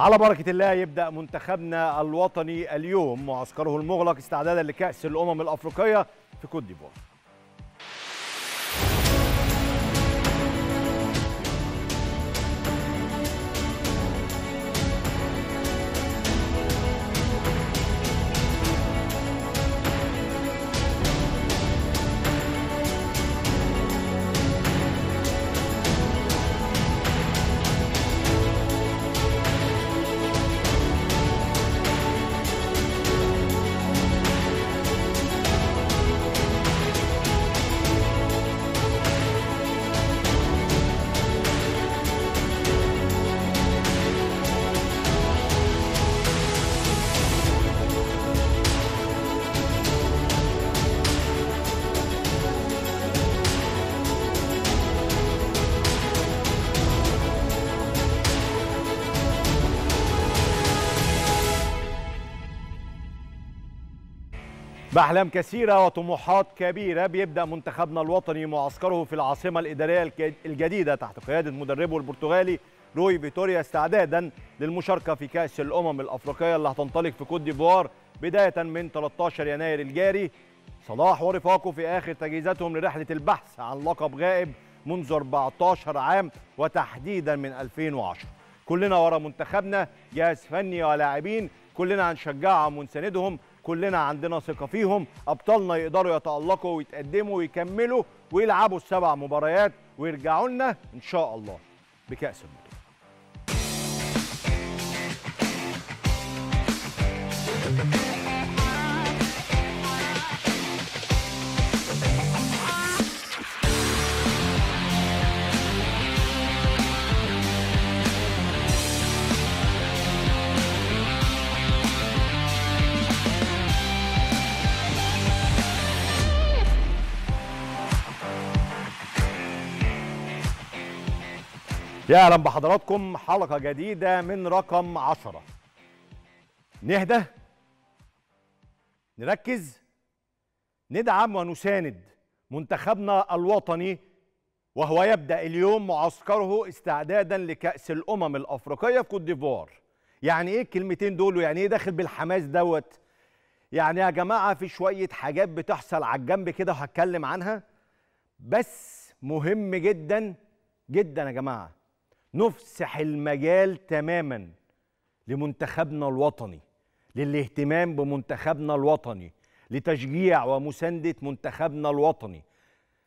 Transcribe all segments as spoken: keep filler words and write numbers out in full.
على بركة الله يبدأ منتخبنا الوطني اليوم معسكره المغلق استعدادا لكأس الأمم الأفريقية في كوت ديفوار. بأحلام كثيرة وطموحات كبيرة بيبدأ منتخبنا الوطني معسكره في العاصمة الإدارية الجديدة تحت قيادة مدربه البرتغالي روي فيتوريا استعدادا للمشاركة في كأس الأمم الأفريقية اللي هتنطلق في كوت ديفوار بداية من ثلاثة عشر يناير الجاري. صلاح ورفاقه في آخر تجهيزاتهم لرحلة البحث عن لقب غائب منذ أربعة عشر عام وتحديدا من ألفين وعشرة. كلنا ورا منتخبنا، جهاز فني ولاعبين، كلنا هنشجعهم ونساندهم، كلنا عندنا ثقة فيهم. أبطالنا يقدروا يتألقوا ويتقدموا ويكملوا ويلعبوا السبع مباريات ويرجعوا لنا إن شاء الله بكأس البطولة. يا أهلا بحضراتكم، حلقة جديدة من رقم عشرة. نهدى، نركز، ندعم ونساند منتخبنا الوطني وهو يبدأ اليوم معسكره استعدادا لكأس الأمم الأفريقية في كوت ديفوار. يعني إيه الكلمتين دول ويعني إيه داخل بالحماس دوت؟ يعني يا جماعة في شوية حاجات بتحصل على الجنب كده وهتكلم عنها، بس مهم جدا جدا يا جماعة نفسح المجال تماما لمنتخبنا الوطني، للاهتمام بمنتخبنا الوطني، لتشجيع ومساندة منتخبنا الوطني.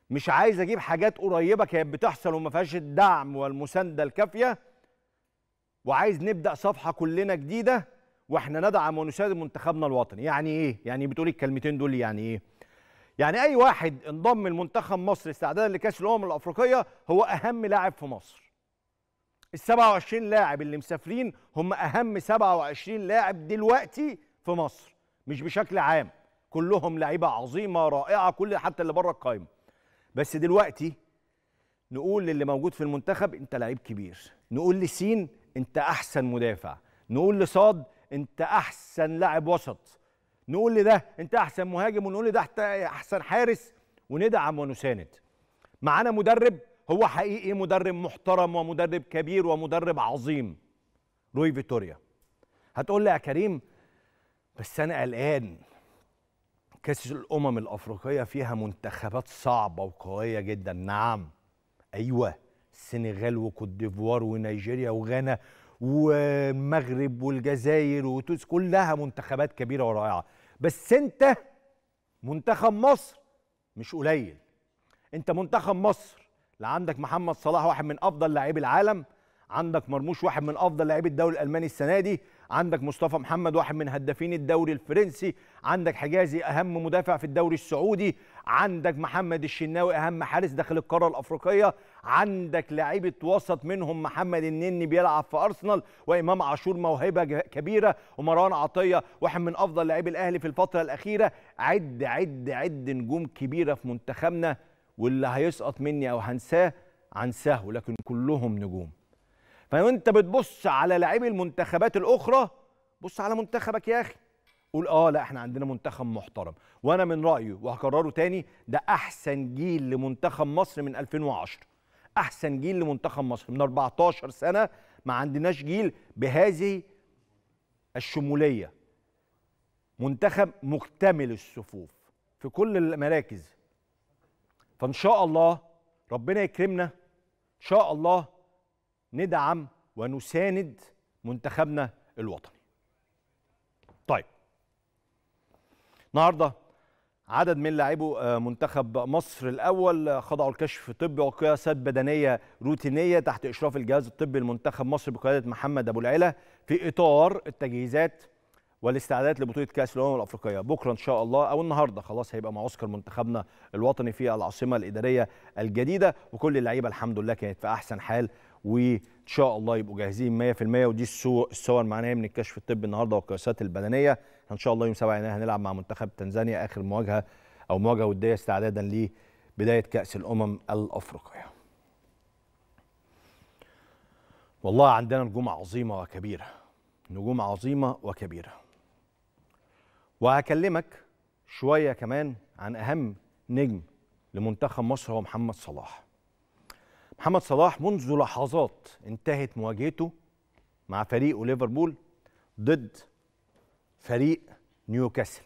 مش عايز اجيب حاجات قريبة كانت بتحصل وما فيهاش الدعم والمساندة الكافية، وعايز نبدأ صفحة كلنا جديدة واحنا ندعم ونساند منتخبنا الوطني. يعني ايه؟ يعني بتقول الكلمتين دول يعني ايه؟ يعني أي واحد انضم لمنتخب مصر استعدادا لكأس الأمم الأفريقية هو أهم لاعب في مصر. ال سبعة وعشرين لاعب اللي مسافرين هم أهم سبعة وعشرين لاعب دلوقتي في مصر، مش بشكل عام، كلهم لعيبة عظيمة رائعة، كل حتى اللي بره القايمة. بس دلوقتي نقول للي موجود في المنتخب أنت لعيب كبير، نقول لسين أنت أحسن مدافع، نقول لصاد أنت أحسن لاعب وسط، نقول لده انت احسن مهاجم، ونقول لده احسن حارس، وندعم ونساند. معانا مدرب هو حقيقي مدرب محترم ومدرب كبير ومدرب عظيم، روي فيتوريا. هتقول لي يا كريم بس انا قلقان، كأس الامم الافريقيه فيها منتخبات صعبه وقويه جدا. نعم، ايوه، السنغال وكوت ديفوار ونيجيريا وغانا والمغرب والجزائر وتونس، كلها منتخبات كبيرة ورائعة. بس انت منتخب مصر مش قليل، انت منتخب مصر اللي عندك محمد صلاح واحد من افضل لاعبي العالم، عندك مرموش واحد من افضل لاعبي الدوري الالماني السنة دي، عندك مصطفى محمد واحد من هدافين الدوري الفرنسي، عندك حجازي اهم مدافع في الدوري السعودي، عندك محمد الشناوي اهم حارس داخل القاره الافريقيه، عندك لعيبه وسط منهم محمد النني بيلعب في ارسنال، وامام عاشور موهبه كبيره، ومروان عطيه واحد من افضل لاعبي الاهلي في الفتره الاخيره. عد عد عد نجوم كبيره في منتخبنا، واللي هيسقط مني او هنساه هنساه، لكن كلهم نجوم. فانت بتبص على لاعبي المنتخبات الاخرى، بص على منتخبك يا اخي، قول اه لا احنا عندنا منتخب محترم. وانا من رايي وهكرره تاني، ده احسن جيل لمنتخب مصر من ألفين وعشرة، احسن جيل لمنتخب مصر من أربعة عشر سنه، ما عندناش جيل بهذه الشمولية. منتخب مكتمل الصفوف في كل المراكز. فإن شاء الله ربنا يكرمنا، إن شاء الله ندعم ونساند منتخبنا الوطني. طيب، النهارده عدد من لاعبو منتخب مصر الأول خضعوا لكشف طبي وقياسات بدنية روتينية تحت إشراف الجهاز الطبي لمنتخب مصر بقيادة محمد أبو العلا في إطار التجهيزات والاستعدادات لبطولة كأس الأمم الأفريقية بكرة إن شاء الله، أو النهاردة خلاص هيبقى معسكر منتخبنا الوطني في العاصمة الإدارية الجديدة، وكل اللعيبة الحمد لله كانت في أحسن حال، وإن شاء الله يبقوا جاهزين مية في المية. ودي الصور معانا من الكشف الطبي النهارده والقياسات البدنيه. ان شاء الله يوم سبعة يناير هنلعب مع منتخب تنزانيا اخر مواجهه او مواجهه وديه استعدادا لبدايه كاس الامم الافريقيه. والله عندنا نجوم عظيمه وكبيره، نجوم عظيمه وكبيره. وهكلمك شويه كمان عن اهم نجم لمنتخب مصر، هو محمد صلاح. محمد صلاح منذ لحظات انتهت مواجهته مع فريقه ليفربول ضد فريق نيوكاسل.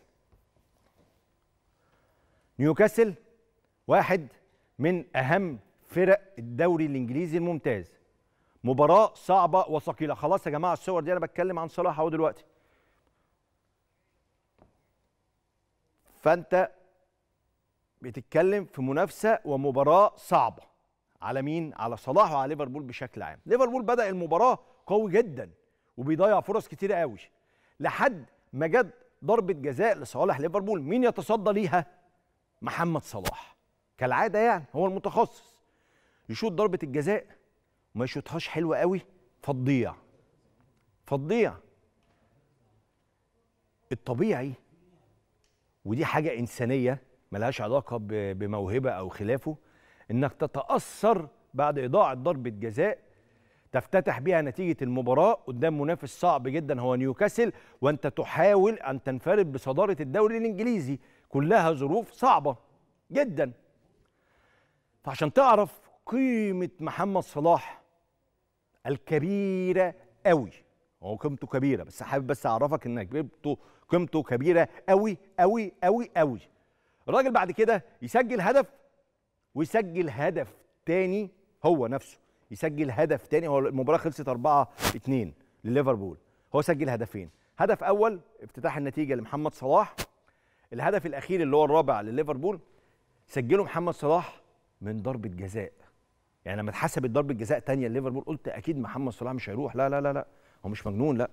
نيوكاسل واحد من أهم فرق الدوري الإنجليزي الممتاز. مباراة صعبة وثقيلة. خلاص يا جماعة الصور دي أنا بتكلم عن صلاح أهو دلوقتي. فأنت بتتكلم في منافسة ومباراة صعبة. على مين؟ على صلاح وعلى ليفربول بشكل عام. ليفربول بدأ المباراة قوي جدا وبيضيع فرص كتيرة قوي لحد ما جت ضربة جزاء لصالح ليفربول. مين يتصدى ليها؟ محمد صلاح كالعادة، يعني هو المتخصص، يشوط ضربة الجزاء وما يشوطهاش حلوة قوي فتضيع فتضيع. الطبيعي، ودي حاجة إنسانية ملهاش علاقة بموهبة أو خلافه، انك تتأثر بعد إضاعة ضربة جزاء تفتتح بيها نتيجة المباراة قدام منافس صعب جدا هو نيوكاسل، وانت تحاول ان تنفرد بصدارة الدوري الانجليزي، كلها ظروف صعبة جدا. فعشان تعرف قيمة محمد صلاح الكبيرة قوي، هو قيمته كبيرة بس حابب بس اعرفك ان قيمته قيمته كبيرة قوي قوي قوي قوي. الراجل بعد كده يسجل هدف ويسجل هدف تاني، هو نفسه يسجل هدف تاني. هو المباراة خلصت أربعة اتنين لليفربول، هو سجل هدفين، هدف أول افتتاح النتيجة لمحمد صلاح، الهدف الأخير اللي هو الرابع لليفربول سجله محمد صلاح من ضربة جزاء. يعني لما اتحسبت ضربة جزاء تانية لليفربول قلت أكيد محمد صلاح مش هيروح، لا لا لا لا، هو مش مجنون، لا،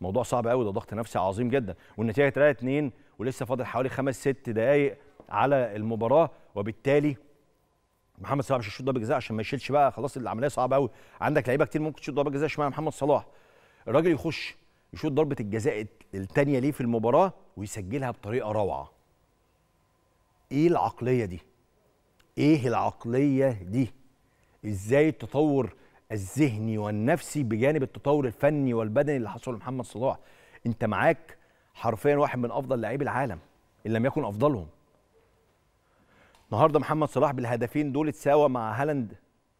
موضوع صعب قوي، ده ضغط نفسي عظيم جدا. والنتيجة تلاتة اتنين ولسه فاضل حوالي خمس ست دقايق على المباراة، وبالتالي محمد صلاح مش هيشوط ضربه جزاء عشان ما يشيلش بقى، خلاص العمليه صعبه قوي، عندك لعيبه كتير ممكن تشوط ضربه جزاء، اشمعنى محمد صلاح؟ الراجل يخش يشوط ضربه الجزاء الثانيه ليه في المباراه ويسجلها بطريقه روعه. ايه العقليه دي؟ ايه العقليه دي؟ ازاي التطور الذهني والنفسي بجانب التطور الفني والبدني اللي حصل لمحمد صلاح؟ انت معاك حرفيا واحد من افضل لاعبي العالم ان لم يكن افضلهم. النهارده محمد صلاح بالهدفين دول اتساوى مع هالاند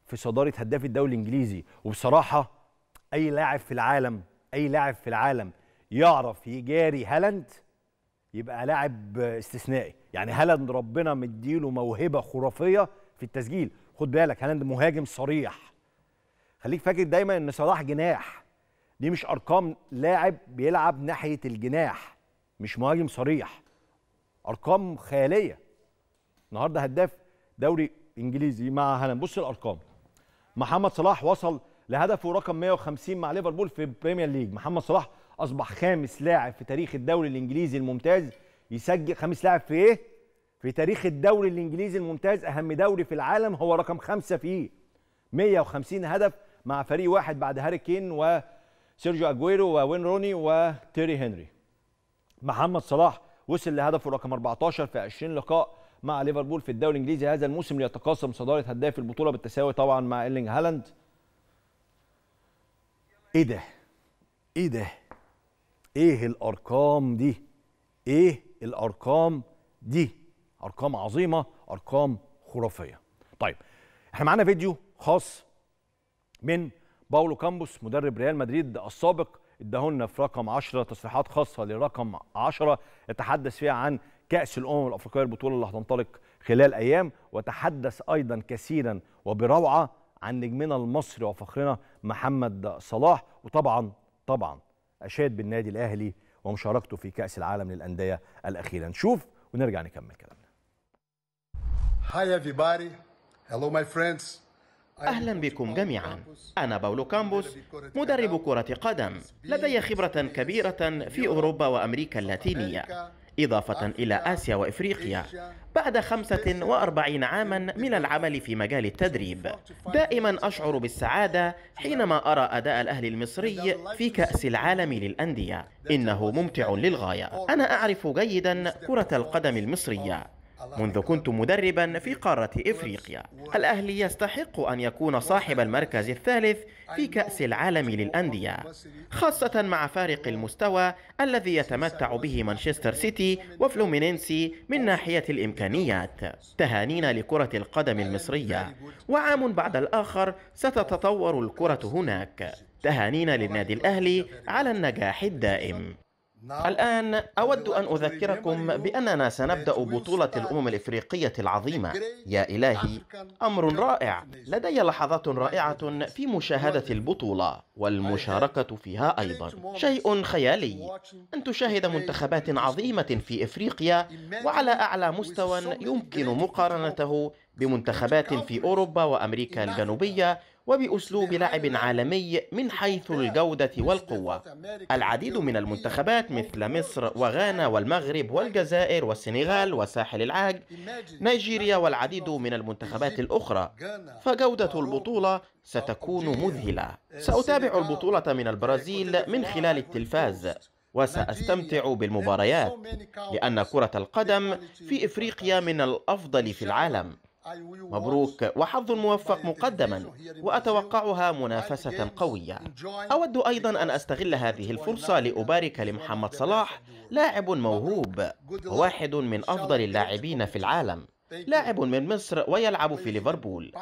في صداره هداف الدوري الانجليزي. وبصراحه اي لاعب في العالم، اي لاعب في العالم يعرف يجاري هالاند يبقى لاعب استثنائي. يعني هالاند ربنا مديله موهبه خرافيه في التسجيل. خد بالك هالاند مهاجم صريح، خليك فاكر دايما ان صلاح جناح، دي مش ارقام لاعب بيلعب ناحيه الجناح، مش مهاجم صريح، ارقام خياليه. النهارده هداف دوري انجليزي مع هالاند، بص الارقام. محمد صلاح وصل لهدفه رقم مية وخمسين مع ليفربول في البريمير ليج. محمد صلاح اصبح خامس لاعب في تاريخ الدوري الانجليزي الممتاز يسجل، خامس لاعب في ايه؟ في تاريخ الدوري الانجليزي الممتاز، اهم دوري في العالم، هو رقم خمسة فيه. مية وخمسين هدف مع فريق واحد بعد هاري كين وسيرجيو اجويرو ووين روني وتيري هنري. محمد صلاح وصل لهدفه رقم أربعتاشر في عشرين لقاء مع ليفربول في الدوري الانجليزي هذا الموسم، ليتقاسم صداره هداف البطوله بالتساوي طبعا مع ايرلينج هالاند. ايه ده؟ ايه ده؟ ايه الارقام دي؟ ايه الارقام دي؟ ارقام عظيمه، ارقام خرافيه. طيب احنا معانا فيديو خاص من باولو كامبوس مدرب ريال مدريد السابق اداهن في رقم عشرة تصريحات خاصه لرقم عشرة يتحدث فيها عن كأس الأمم الأفريقية، البطولة اللي هتنطلق خلال أيام، وتحدث أيضا كثيرا وبروعة عن نجمنا المصري وفخرنا محمد صلاح، وطبعا طبعا أشاد بالنادي الأهلي ومشاركته في كأس العالم للأندية الأخيرة. نشوف ونرجع نكمل كلامنا. Hi everybody. Hello my friends. أهلا بكم جميعا، أنا باولو كامبوس مدرب كرة قدم، لدي خبرة كبيرة في أوروبا وأمريكا اللاتينية إضافة إلى آسيا وإفريقيا بعد خمسة وأربعين عاما من العمل في مجال التدريب. دائما أشعر بالسعادة حينما أرى أداء الأهلي المصري في كأس العالم للأندية، إنه ممتع للغاية. أنا أعرف جيدا كرة القدم المصرية منذ كنت مدربا في قارة إفريقيا. الأهلي يستحق أن يكون صاحب المركز الثالث في كأس العالم للأندية، خاصة مع فارق المستوى الذي يتمتع به مانشستر سيتي وفلومينينسي من ناحية الإمكانيات. تهانينا لكرة القدم المصرية، وعام بعد الآخر ستتطور الكرة هناك. تهانينا للنادي الأهلي على النجاح الدائم. الآن أود أن أذكركم بأننا سنبدأ بطولة الأمم الإفريقية العظيمة. يا إلهي، أمر رائع. لدي لحظات رائعة في مشاهدة البطولة والمشاركة فيها أيضا. شيء خيالي أن تشاهد منتخبات عظيمة في إفريقيا وعلى أعلى مستوى يمكن مقارنته بمنتخبات في أوروبا وأمريكا الجنوبية، وبأسلوب لعب عالمي من حيث الجودة والقوة. العديد من المنتخبات مثل مصر وغانا والمغرب والجزائر والسنغال وساحل العاج نيجيريا والعديد من المنتخبات الأخرى، فجودة البطولة ستكون مذهلة. سأتابع البطولة من البرازيل من خلال التلفاز وسأستمتع بالمباريات، لأن كرة القدم في إفريقيا من الأفضل في العالم. مبروك وحظ موفق مقدما، وأتوقعها منافسة قوية. أود أيضا أن أستغل هذه الفرصة لأبارك لمحمد صلاح، لاعب موهوب وواحد من أفضل اللاعبين في العالم، لاعب من مصر ويلعب في ليفربول.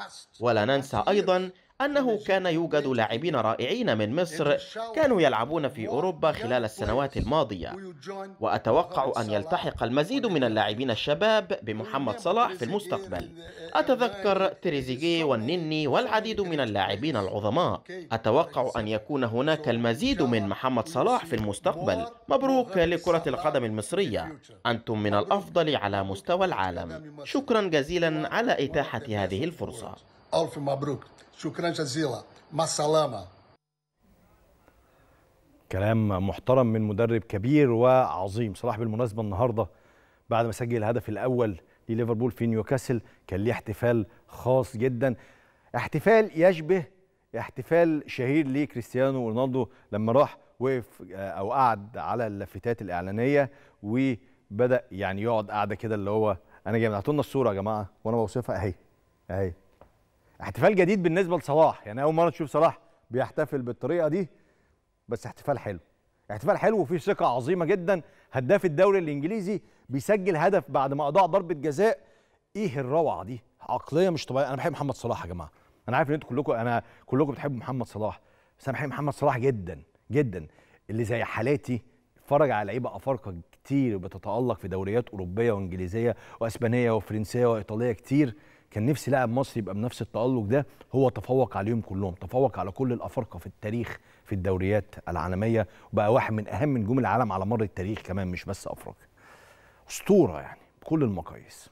ولا ننسى أيضا أنه كان يوجد لاعبين رائعين من مصر كانوا يلعبون في أوروبا خلال السنوات الماضية، وأتوقع أن يلتحق المزيد من اللاعبين الشباب بمحمد صلاح في المستقبل. أتذكر تريزيجيه والنني والعديد من اللاعبين العظماء. أتوقع أن يكون هناك المزيد من محمد صلاح في المستقبل. مبروك لكرة القدم المصرية، أنتم من الأفضل على مستوى العالم. شكرا جزيلا على إتاحة هذه الفرصة. ألف مبروك، شكرا جزيلا، مع السلامة. كلام محترم من مدرب كبير وعظيم. صلاح بالمناسبة النهاردة بعد ما سجل الهدف الأول لليفربول في نيوكاسل كان ليه احتفال خاص جدا، احتفال يشبه احتفال شهير لكريستيانو رونالدو لما راح وقف أو قعد على اللافتات الإعلانية وبدأ يعني يقعد قعدة كده اللي هو أنا جاي. بعتوا لنا الصورة يا جماعة وأنا بوصفها أهي أهي. احتفال جديد بالنسبه لصلاح، يعني اول مره تشوف صلاح بيحتفل بالطريقه دي، بس احتفال حلو، احتفال حلو وفيه ثقه عظيمه جدا. هداف الدوري الانجليزي بيسجل هدف بعد ما اضاع ضربه جزاء. ايه الروعه دي، عقليه مش طبيعيه. انا بحب محمد صلاح يا جماعه، انا عارف ان انتوا كلكم انا كلكم بتحبوا محمد صلاح، بس انا بحب محمد صلاح جدا جدا. اللي زي حالاتي اتفرج على لعيبه افارقه كتير بتتالق في دوريات اوروبيه وانجليزيه واسبانيه وفرنسيه وايطاليه كتير، كان نفسي لاعب مصري يبقى بنفس التألق ده. هو تفوق عليهم كلهم، تفوق على كل الأفارقة في التاريخ في الدوريات العالمية، وبقى واحد من أهم نجوم العالم على مر التاريخ كمان، مش بس أفريقيا. أسطورة يعني بكل المقاييس.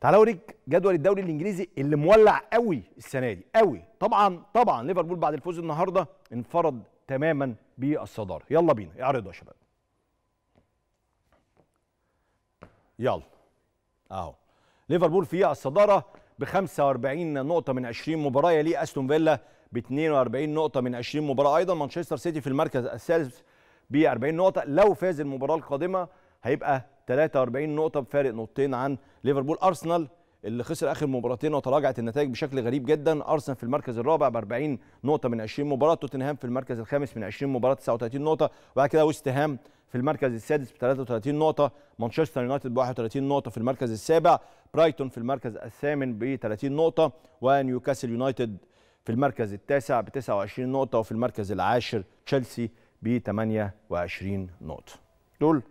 تعالوا أوريك جدول الدوري الإنجليزي اللي مولع قوي السنة دي قوي. طبعا طبعا ليفربول بعد الفوز النهارده انفرد تماما بالصدارة. يلا بينا اعرضوا يا شباب. يلا أهو ليفربول في الصدارة ب خمسة وأربعين نقطة من عشرين مباراة، يليه أستون فيلا ب اثنين وأربعين نقطة من عشرين مباراة أيضا. مانشستر سيتي في المركز الثالث ب أربعين نقطة، لو فاز المباراة القادمة هيبقى ثلاثة وأربعين نقطة بفارق نقطتين عن ليفربول. أرسنال اللي خسر آخر مباراتين وتراجعت النتائج بشكل غريب جدا، أرسنال في المركز الرابع ب أربعين نقطة من عشرين مباراة، توتنهام في المركز الخامس من عشرين مباراة تسعة وثلاثين نقطة، وبعد كده ويست هام في المركز السادس ب ثلاثة وثلاثين نقطة، مانشستر يونايتد ب واحد وثلاثين نقطة في المركز السابع، برايتون في المركز الثامن ب ثلاثين نقطة، ونيوكاسل يونايتد في المركز التاسع ب تسعة وعشرين نقطة، وفي المركز العاشر تشيلسي ب ثمانية وعشرين نقطة. دول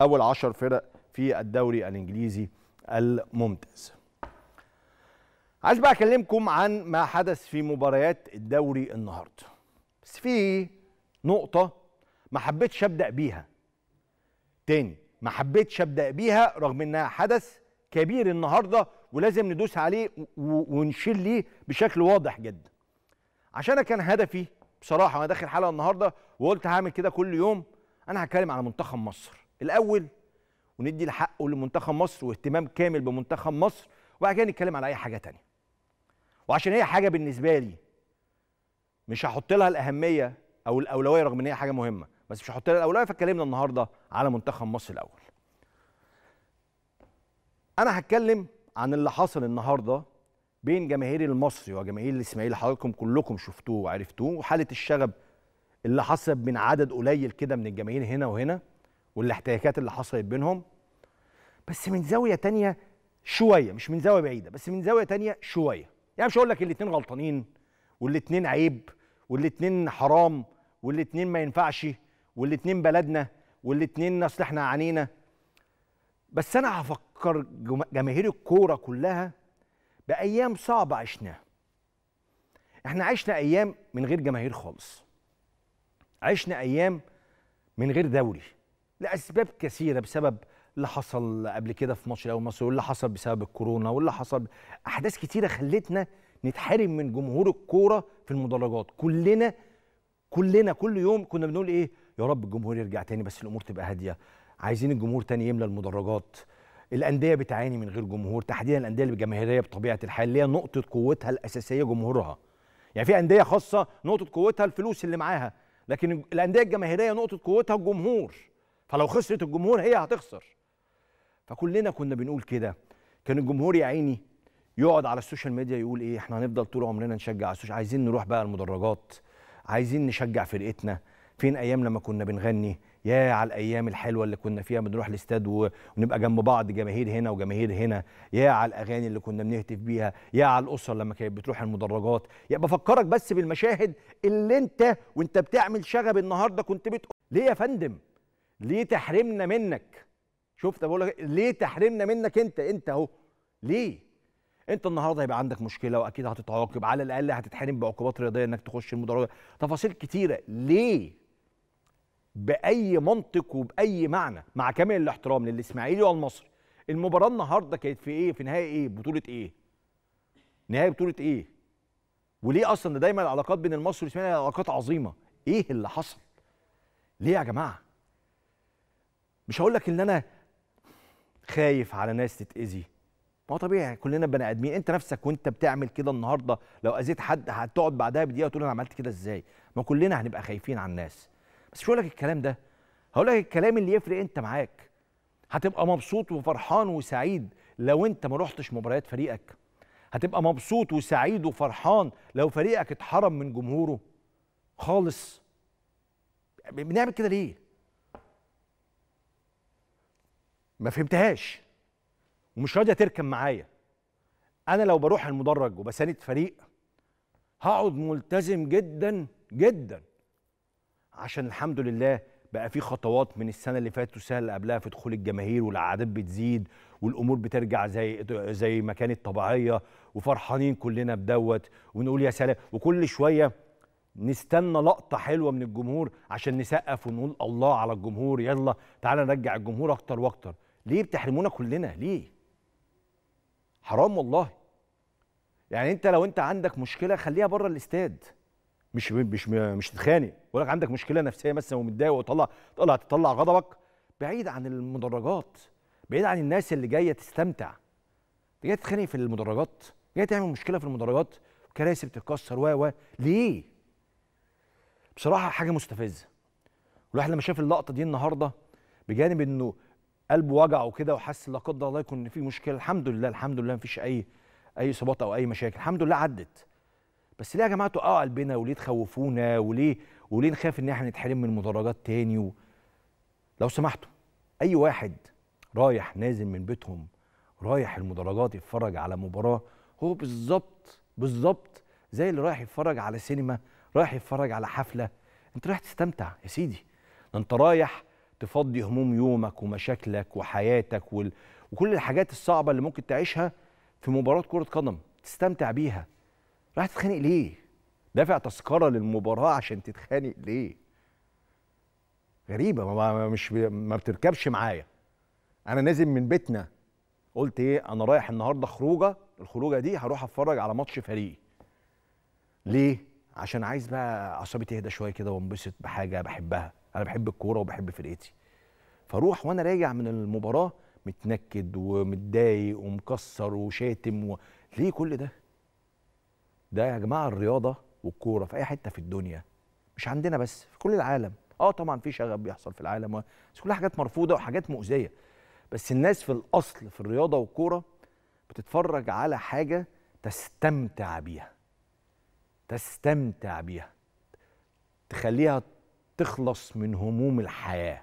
أول عشر فرق في الدوري الإنجليزي الممتاز. عايز بقى أكلمكم عن ما حدث في مباريات الدوري النهاردة، بس في نقطة ما حبيتش أبدأ بيها تاني، ما حبيتش أبدأ بيها رغم إنها حدث كبير النهاردة ولازم ندوس عليه ونشيل ليه بشكل واضح جدا، عشان أنا كان هدفي بصراحة وأنا داخل حلقة النهاردة وقلت هعمل كده كل يوم، أنا هتكلم على منتخب مصر الأول وندي الحق لمنتخب مصر واهتمام كامل بمنتخب مصر، وبعد كده نتكلم على أي حاجة تانية. وعشان هي حاجة بالنسبة لي مش هحط لها الأهمية أو الأولوية رغم إن هي حاجة مهمة، بس مش هحط لها الأولوية، فاتكلمنا النهاردة على منتخب مصر الأول. أنا هتكلم عن اللي حصل النهارده بين جماهير المصري وجماهير الاسماعيلي، حضراتكم كلكم شفتوه وعرفتوه، وحاله الشغب اللي حصل من عدد قليل كده من الجماهير هنا وهنا، والاحتكاكات اللي حصلت بينهم. بس من زاويه تانية شويه، مش من زاويه بعيده، بس من زاويه تانية شويه. يعني مش هقول لك الاثنين غلطانين والاثنين عيب والاثنين حرام والاثنين ما ينفعش والاثنين بلدنا والاثنين اصل احنا عنينا، بس انا هفكر جماهير الكوره كلها بايام صعبه عشناها. احنا عشنا ايام من غير جماهير خالص، عشنا ايام من غير دوري لاسباب كثيره، بسبب اللي حصل قبل كده في ماتش الاول مصر، واللي حصل بسبب الكورونا، واللي حصل احداث كثيره خلتنا نتحرم من جمهور الكوره في المدرجات. كلنا كلنا كل يوم كنا بنقول ايه، يا رب الجمهور يرجع تاني بس الامور تبقى هاديه، عايزين الجمهور تاني يملى المدرجات. الانديه بتعاني من غير جمهور، تحديدا الانديه الجماهيريه بطبيعه الحال اللي هي نقطه قوتها الاساسيه جمهورها. يعني في انديه خاصه نقطه قوتها الفلوس اللي معاها، لكن الانديه الجماهيريه نقطه قوتها الجمهور، فلو خسرت الجمهور هي هتخسر. فكلنا كنا بنقول كده، كان الجمهور يا عيني يقعد على السوشيال ميديا يقول ايه، احنا هنفضل طول عمرنا نشجع على السوشيال، عايزين نروح بقى المدرجات، عايزين نشجع فرقتنا. فين ايام لما كنا بنغني، يا على الايام الحلوه اللي كنا فيها بنروح الاستاد ونبقى جنب بعض جماهير هنا وجماهير هنا، يا على الاغاني اللي كنا بنهتف بيها، يا على الاسر لما كانت بتروح المدرجات. يا بفكرك بس بالمشاهد اللي انت وانت بتعمل شغب النهارده كنت بتقول ليه يا فندم، ليه تحرمنا منك؟ شفت بقول لك ليه تحرمنا منك انت، انت اهو ليه؟ انت النهارده هيبقى عندك مشكله واكيد هتتعاقب، على الاقل هتتحرم بعقوبات رياضيه انك تخش المدرجات، تفاصيل كتيره. ليه؟ بأي منطق وبأي معنى، مع كامل الاحترام للإسماعيلي والمصري. المباراة النهارده كانت في إيه؟ في نهاية إيه؟ بطولة إيه؟ نهاية بطولة إيه؟ وليه أصلا دايما العلاقات بين المصري والإسماعيلي علاقات عظيمة؟ إيه اللي حصل؟ ليه يا جماعة؟ مش هقول لك إن أنا خايف على ناس تتأذي، ما هو طبيعي كلنا بني آدمين، أنت نفسك وأنت بتعمل كده النهارده لو أذيت حد هتقعد بعدها بدقيقة تقول أنا عملت كده إزاي؟ ما كلنا هنبقى خايفين على الناس. بس مش هقول لك الكلام ده، هقول لك الكلام اللي يفرق انت معاك. هتبقى مبسوط وفرحان وسعيد لو انت ما رحتش مباريات فريقك، هتبقى مبسوط وسعيد وفرحان لو فريقك اتحرم من جمهوره خالص. بنعمل كده ليه؟ ما فهمتهاش ومش راضيه تركب معايا. انا لو بروح المدرج وبساند فريق هقعد ملتزم جدا جدا، عشان الحمد لله بقى في خطوات من السنه اللي فاتت والسنه اللي قبلها في دخول الجماهير، والعادات بتزيد والامور بترجع زي زي ما كانت طبيعيه، وفرحانين كلنا بدوت ونقول يا سلام، وكل شويه نستنى لقطه حلوه من الجمهور عشان نسقف ونقول الله على الجمهور، يلا تعالى نرجع الجمهور اكتر واكتر. ليه بتحرمونا كلنا؟ ليه؟ حرام والله. يعني انت لو انت عندك مشكله خليها بره الاستاد، مش مش مش تتخانق، بقول لك عندك مشكله نفسيه مثلا ومتضايق وطلع طلع تطلع غضبك بعيد عن المدرجات، بعيد عن الناس اللي جايه تستمتع. جايه تتخانق في المدرجات، جايه تعمل مشكله في المدرجات، كراسي بتتكسر و و ليه؟ بصراحه حاجه مستفزه. والواحد لما شاف اللقطه دي النهارده، بجانب انه قلبه وجعه كده وحس لا قدر الله يكون في مشكله، الحمد لله الحمد لله مفيش اي اي اصابات او اي مشاكل، الحمد لله عدت. بس ليه يا جماعه توقعوا قلبنا، وليه تخوفونا، وليه وليه نخاف ان احنا نتحرم من المدرجات تاني؟ و... لو سمحتوا اي واحد رايح نازل من بيتهم رايح المدرجات يتفرج على مباراه، هو بالظبط بالظبط زي اللي رايح يتفرج على سينما، رايح يتفرج على حفله. انت رايح تستمتع يا سيدي، انت رايح تفضي هموم يومك ومشاكلك وحياتك وال... وكل الحاجات الصعبه اللي ممكن تعيشها في مباراه كره قدم، تستمتع بيها. رايح تتخانق ليه؟ دافع تذكره للمباراه عشان تتخانق ليه؟ غريبه. ما مش ما بتركبش معايا. انا نازل من بيتنا قلت ايه؟ انا رايح النهارده خروجه، الخروجه دي هروح اتفرج على ماتش فريقي. ليه؟ عشان عايز بقى اعصابي تهدى شويه كده وانبسط بحاجه بحبها. انا بحب الكوره وبحب فرقتي، فاروح وانا راجع من المباراه متنكد ومتضايق ومكسر وشاتم و... ليه كل ده؟ ده يا جماعه الرياضه والكوره في اي حته في الدنيا، مش عندنا بس، في كل العالم. اه طبعا في شغب بيحصل في العالم، بس كلها حاجات مرفوضه وحاجات مؤذيه. بس الناس في الاصل في الرياضه والكوره بتتفرج على حاجه تستمتع بيها، تستمتع بيها، تخليها تخلص من هموم الحياه.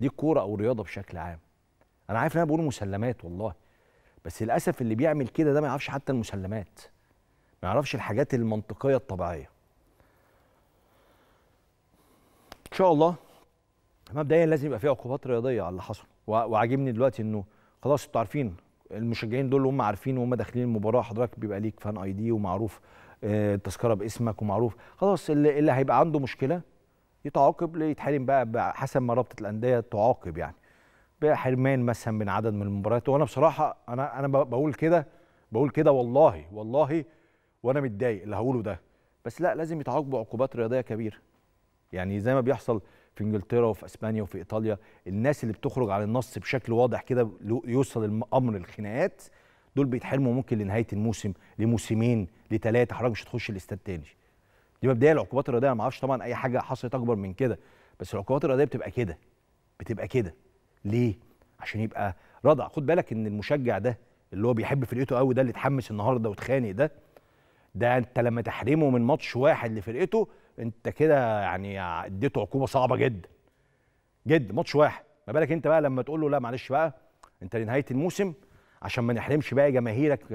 دي الكوره او الرياضه بشكل عام. انا عارف ان انا بقول مسلمات والله، بس للاسف اللي بيعمل كده ده ما يعرفش حتى المسلمات، ما يعرفش الحاجات المنطقيه الطبيعيه. ان شاء الله مبدئيا لازم يبقى في عقوبات رياضيه على اللي حصل، وعاجبني دلوقتي انه خلاص انتوا عارفين المشجعين دول، هم عارفين وهم داخلين المباراه حضرتك بيبقى ليك فان اي دي ومعروف التذكره باسمك ومعروف. خلاص اللي, اللي هيبقى عنده مشكله يتعاقب، يتحرم بقى حسب ما رابطه الانديه تعاقب، يعني بحرمان مثلا من عدد من المباريات. وانا بصراحه انا انا بقول كده بقول كده والله والله وانا متضايق اللي هقوله ده، بس لا، لازم يتعاقبوا عقوبات رياضيه كبيره، يعني زي ما بيحصل في انجلترا وفي اسبانيا وفي ايطاليا. الناس اللي بتخرج على النص بشكل واضح كده يوصل الامر الخناقات، دول بيتحرموا ممكن لنهايه الموسم، لموسمين، لثلاثه، حضرتك مش هتخش الاستاد تاني. دي مبدئيا العقوبات الرياضيه. انا ما اعرفش طبعا اي حاجه حصلت اكبر من كده، بس العقوبات الرياضيه بتبقى كده بتبقى كده ليه؟ عشان يبقى رضع. خد بالك ان المشجع ده اللي هو بيحب فرقته قوي، ده اللي اتحمس النهارده واتخانق، ده ده انت لما تحرمه من ماتش واحد لفرقته انت كده يعني اديته عقوبه صعبه جدا جدا، ماتش واحد. ما بالك انت بقى لما تقول له لا معلش بقى انت لنهايه الموسم، عشان ما نحرمش بقى جماهيرك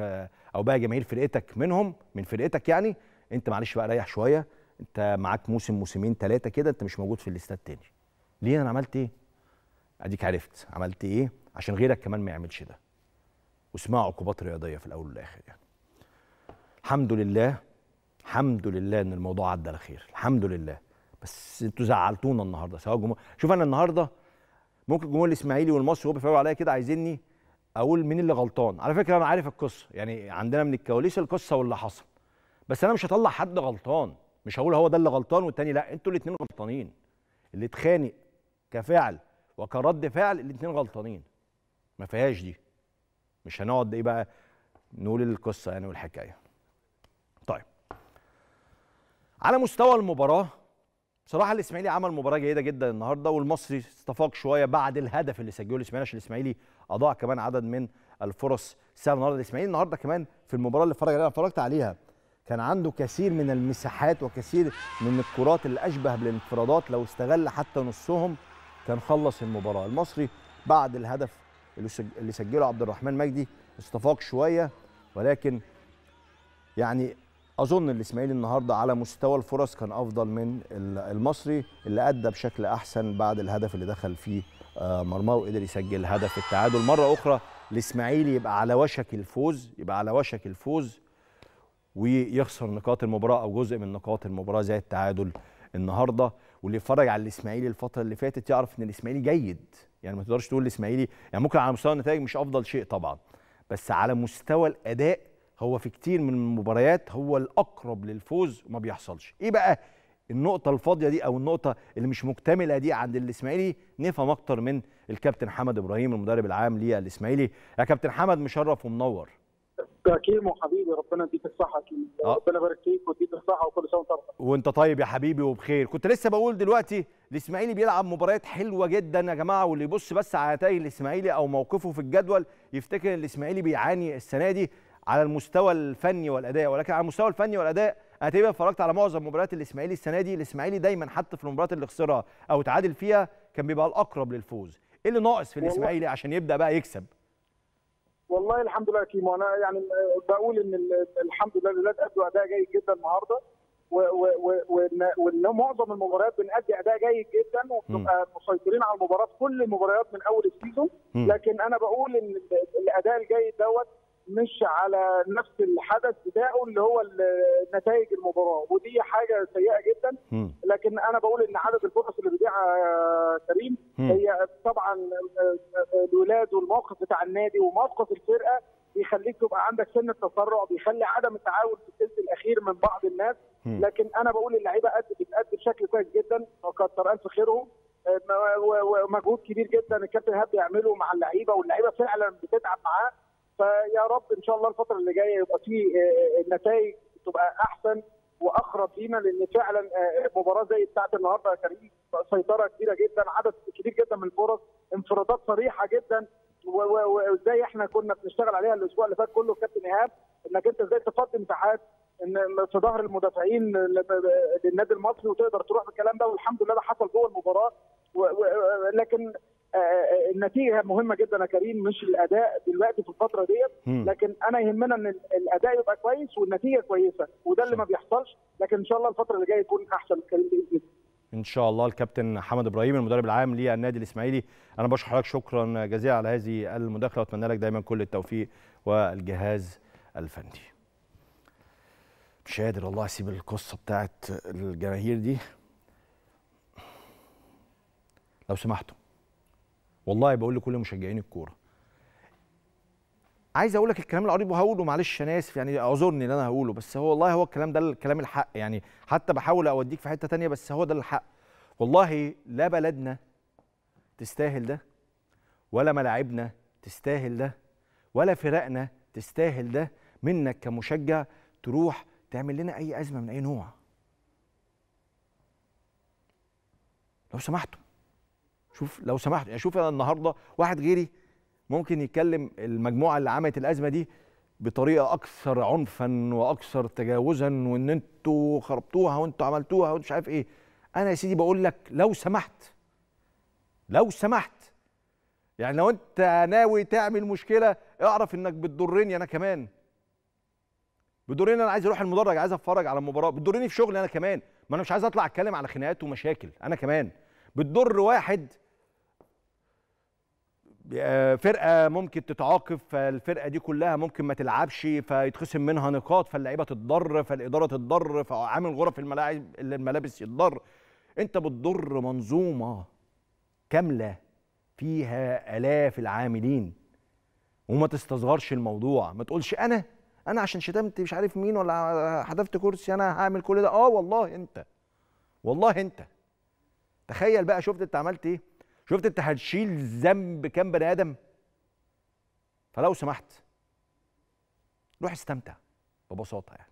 او بقى جماهير فرقتك منهم من فرقتك، يعني انت معلش بقى ريح شويه، انت معاك موسم موسمين ثلاثه كده انت مش موجود في الاستاد تاني. ليه؟ انا عملت ايه؟ اديك عرفت عملت ايه عشان غيرك كمان ما يعملش ده. واسمها عقوبات رياضيه في الاول والاخر يعني. الحمد لله الحمد لله ان الموضوع عدى على خير، الحمد لله. بس انتوا زعلتونا النهارده سواء جمهور. شوف انا النهارده ممكن الجمهور الاسماعيلي والمصري وهو بيفرجوا عليا كده عايزيني اقول مين اللي غلطان. على فكره انا عارف القصه، يعني عندنا من الكواليس القصه واللي حصل، بس انا مش هطلع حد غلطان، مش هقول هو ده اللي غلطان والتاني لا، انتوا الاثنين غلطانين. اللي اتخانق كفعل وكرد فعل الاثنين غلطانين، ما فيهاش دي. مش هنقعد ايه بقى نقول القصه يعني والحكايه. طيب على مستوى المباراه بصراحه الاسماعيلي عمل مباراه جيده جدا النهارده، والمصري استفاق شويه بعد الهدف اللي سجله الاسماعيلي، عشان الاسماعيلي اضاع كمان عدد من الفرص سهله النهارده. الاسماعيلي النهارده كمان في المباراه اللي اتفرج عليها اتفرجت عليها كان عنده كثير من المساحات وكثير من الكرات اللي اشبه بالانفرادات، لو استغل حتى نصهم كان خلص المباراه. المصري بعد الهدف اللي سجله عبد الرحمن مجدي استفاق شويه، ولكن يعني اظن الاسماعيلي النهارده على مستوى الفرص كان افضل من المصري، اللي ادى بشكل احسن بعد الهدف اللي دخل فيه مرماه وقدر يسجل هدف التعادل. مره اخرى الاسماعيلي يبقى على وشك الفوز، يبقى على وشك الفوز ويخسر نقاط المباراه او جزء من نقاط المباراه زي التعادل النهارده. واللي يتفرج على الاسماعيلي الفتره اللي فاتت يعرف ان الاسماعيلي جيد، يعني ما تقدرش تقول الاسماعيلي يعني ممكن على مستوى النتائج مش افضل شيء طبعا، بس على مستوى الاداء هو في كتير من المباريات هو الاقرب للفوز وما بيحصلش. ايه بقى النقطه الفاضيه دي او النقطه اللي مش مكتمله دي عند الاسماعيلي؟ نفهم اكتر من الكابتن حمد ابراهيم المدرب العام للاسماعيلي. يا كابتن حمد مشرف ومنور. تاكيم وحبيبي، ربنا يديك الصحه اكيد، ربنا يبارك فيك ويديك الصحه وكل سنه وانت طيب. وانت طيب يا حبيبي وبخير. كنت لسه بقول دلوقتي الاسماعيلي بيلعب مباريات حلوه جدا يا جماعه، واللي يبص بس على نتائج الاسماعيلي او موقفه في الجدول يفتكر ان الاسماعيلي بيعاني السنه دي على المستوى الفني والاداء، ولكن على المستوى الفني والاداء انا تقريبا اتفرجت على معظم مباريات الاسماعيلي السنه دي. الاسماعيلي دايما حتى في المباريات اللي خسرها او تعادل فيها كان بيبقى الاقرب للفوز. ايه اللي ناقص في الاسماعيلي عشان يبدا بقى يكسب؟ والله الحمد لله يا كيمو، انا يعني بقول ان الحمد لله الولاد ادوا اداء جيد جدا النهارده، وان معظم المباريات بنأدي اداء جيد جدا وبنبقى مسيطرين على المباراه كل المباريات من اول السيزون، لكن انا بقول ان الاداء الجيد دوت مش على نفس الحدث بتاعه اللي هو نتائج المباراه، ودي حاجه سيئه جدا. لكن انا بقول ان عدد الفرص اللي بيضيعها كريم هي طبعا الولاد والموقف بتاع النادي وموقف الفرقه بيخليك تبقى عندك سن التسرع، بيخلي عدم التعاون في الثلث الاخير من بعض الناس. لكن انا بقول اللعيبه بتأدي بشكل كويس جدا وكتر الف خيرهم، ومجهود كبير جدا الكابتن هاب بيعمله مع اللعيبه واللعيبه فعلا بتتعب معاه. فيا رب ان شاء الله الفتره اللي جايه يبقى فيه النتائج تبقى احسن واقرب لينا، لان فعلا مباراه زي بتاعه النهارده يا كريم سيطره كبيره جدا، عدد كبير جدا من الفرص، انفرادات صريحه جدا، وازاي احنا كنا بنشتغل عليها الاسبوع اللي فات كله كابتن ايهاب، انك انت ازاي تفضي مساحات ان في ظهر المدافعين للنادي المصري وتقدر تروح بالكلام ده، والحمد لله ده حصل جوه المباراه. لكن النتيجه مهمه جدا يا كريم، مش الاداء دلوقتي في الفتره ديت، لكن انا يهمنا ان الاداء يبقى كويس والنتيجه كويسه، وده اللي ما بيحصلش. لكن ان شاء الله الفتره اللي جايه يكون احسن كريم باذن الله. ان شاء الله. الكابتن حمد ابراهيم المدرب العام للنادي الاسماعيلي، انا بشكر حضرتك شكرا جزيلا على هذه المداخله، واتمنى لك دايما كل التوفيق والجهاز الفني. مش قادر والله اسيب القصه بتاعت الجماهير دي. لو سمحتوا والله بقول لكل مشجعين الكوره، عايز اقول لك الكلام العريض وهقوله، معلش انا اسف يعني، اعذرني ان انا هقوله، بس هو والله هو الكلام ده الكلام الحق يعني، حتى بحاول اوديك في حته ثانيه بس هو ده الحق. والله لا بلدنا تستاهل ده، ولا ملاعبنا تستاهل ده، ولا فرقنا تستاهل ده، منك كمشجع تروح تعمل لنا اي ازمه من اي نوع. لو سمحتوا شوف، لو سمحت يعني، شوف انا النهارده واحد غيري ممكن يتكلم المجموعه اللي عملت الازمه دي بطريقه اكثر عنفا واكثر تجاوزا، وان انتوا خربتوها وانتوا عملتوها وانتوا مش عارف ايه. انا يا سيدي بقول لك لو سمحت، لو سمحت يعني، لو انت ناوي تعمل مشكله اعرف انك بتضرني انا كمان، بتضرني، انا عايز اروح المدرج، عايز اتفرج على المباراه، بتضرني في شغلي انا كمان، ما انا مش عايز اطلع اتكلم على خناقات ومشاكل انا كمان، بتضر واحد فرقه ممكن تتعاقب، فالفرقه دي كلها ممكن ما تلعبش فيتخصم منها نقاط، فاللعيبه تتضر، فالاداره تتضر، فعامل غرف الملاعب الملابس يتضر. انت بتضر منظومه كامله فيها الاف العاملين، وما تستصغرش الموضوع، ما تقولش انا انا عشان شتمت مش عارف مين ولا حذفت كرسي انا هعمل كل ده. اه والله انت، والله انت تخيل بقى، شفت انت عملت ايه؟ شفت انت هتشيل ذنب كام بني ادم؟ فلو سمحت روح استمتع ببساطه يعني.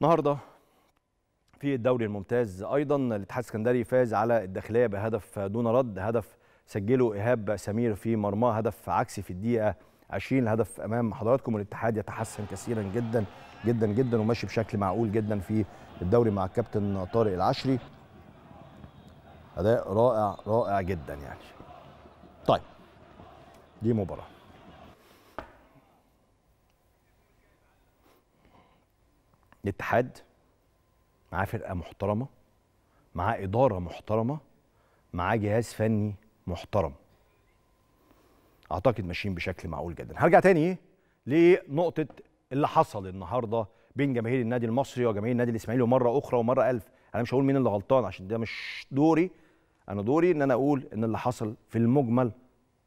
النهارده في الدوري الممتاز ايضا الاتحاد الاسكندري فاز على الداخليه بهدف دون رد، هدف سجله ايهاب سمير في مرماه، هدف عكسي في الدقيقه عشرين، الهدف امام حضراتكم. الاتحاد يتحسن كثيرا جدا جدا جدا وماشي بشكل معقول جدا في الدوري مع الكابتن طارق العشري، اداء رائع رائع جدا يعني. طيب دي مباراه. الاتحاد معاه فرقه محترمه، معاه اداره محترمه، معاه جهاز فني محترم، اعتقد ماشيين بشكل معقول جدا. هرجع تاني لنقطه اللي حصل النهارده بين جماهير النادي المصري وجماهير النادي الاسماعيلي، ومره اخرى ومره الف، انا مش هقول مين اللي غلطان عشان ده مش دوري، انا دوري ان انا اقول ان اللي حصل في المجمل